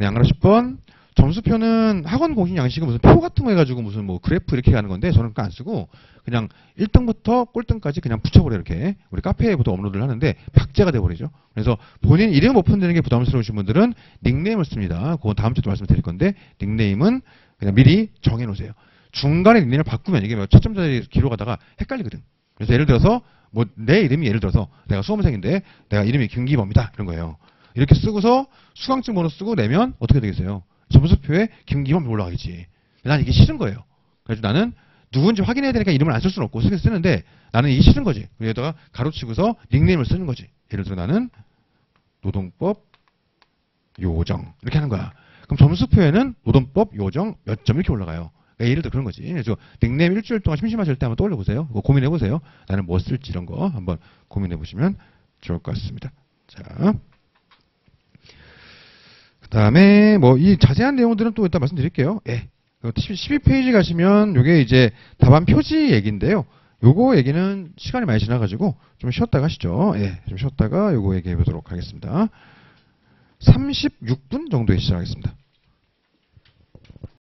양가로 10번. 점수표는 학원 공식 양식은 무슨 표 같은 거 해가지고 무슨 뭐 그래프 이렇게 하는 건데 저는 그거 안 쓰고 그냥 1등부터 꼴등까지 그냥 붙여버려 이렇게. 우리 카페에 보통 업로드를 하는데 박제가 돼버리죠. 그래서 본인 이름 못 푼다는 게 부담스러우신 분들은 닉네임을 씁니다. 그건 다음 주에도 말씀드릴 건데 닉네임은 그냥 미리 정해놓으세요. 중간에 닉네임을 바꾸면 이게 채점자리 기록하다가 헷갈리거든. 그래서 예를 들어서 뭐 내 이름이 예를 들어서 내가 수험생인데 내가 이름이 김기범이다 이런 거예요. 이렇게 쓰고서 수강증 번호 쓰고 내면 어떻게 되겠어요? 점수표에 김기범이 올라가겠지. 난 이게 싫은 거예요. 그래서 나는 누군지 확인해야 되니까 이름을 안 쓸 수는 없고 쓰긴 쓰는데 나는 이게 싫은 거지. 여기다가 가로치고서 닉네임을 쓰는 거지. 예를 들어 나는 노동법 요정 이렇게 하는 거야. 그럼 점수표에는 노동법 요정 몇 점 이렇게 올라가요. 그러니까 예를 들어 그런 거지. 그래서 닉네임 일주일 동안 심심하실 때 한번 떠올려보세요. 그거 고민해보세요. 나는 뭐 쓸지 이런 거 한번 고민해보시면 좋을 것 같습니다. 자. 그 다음에 뭐 이 자세한 내용들은 또 이따 말씀드릴게요. 12페이지 가시면 요게 이제 답안 표지 얘기인데요. 요거 얘기는 시간이 많이 지나가지고 좀 쉬었다가 하시죠. 좀 쉬었다가 요거 얘기해 보도록 하겠습니다. 36분 정도에 시작하겠습니다.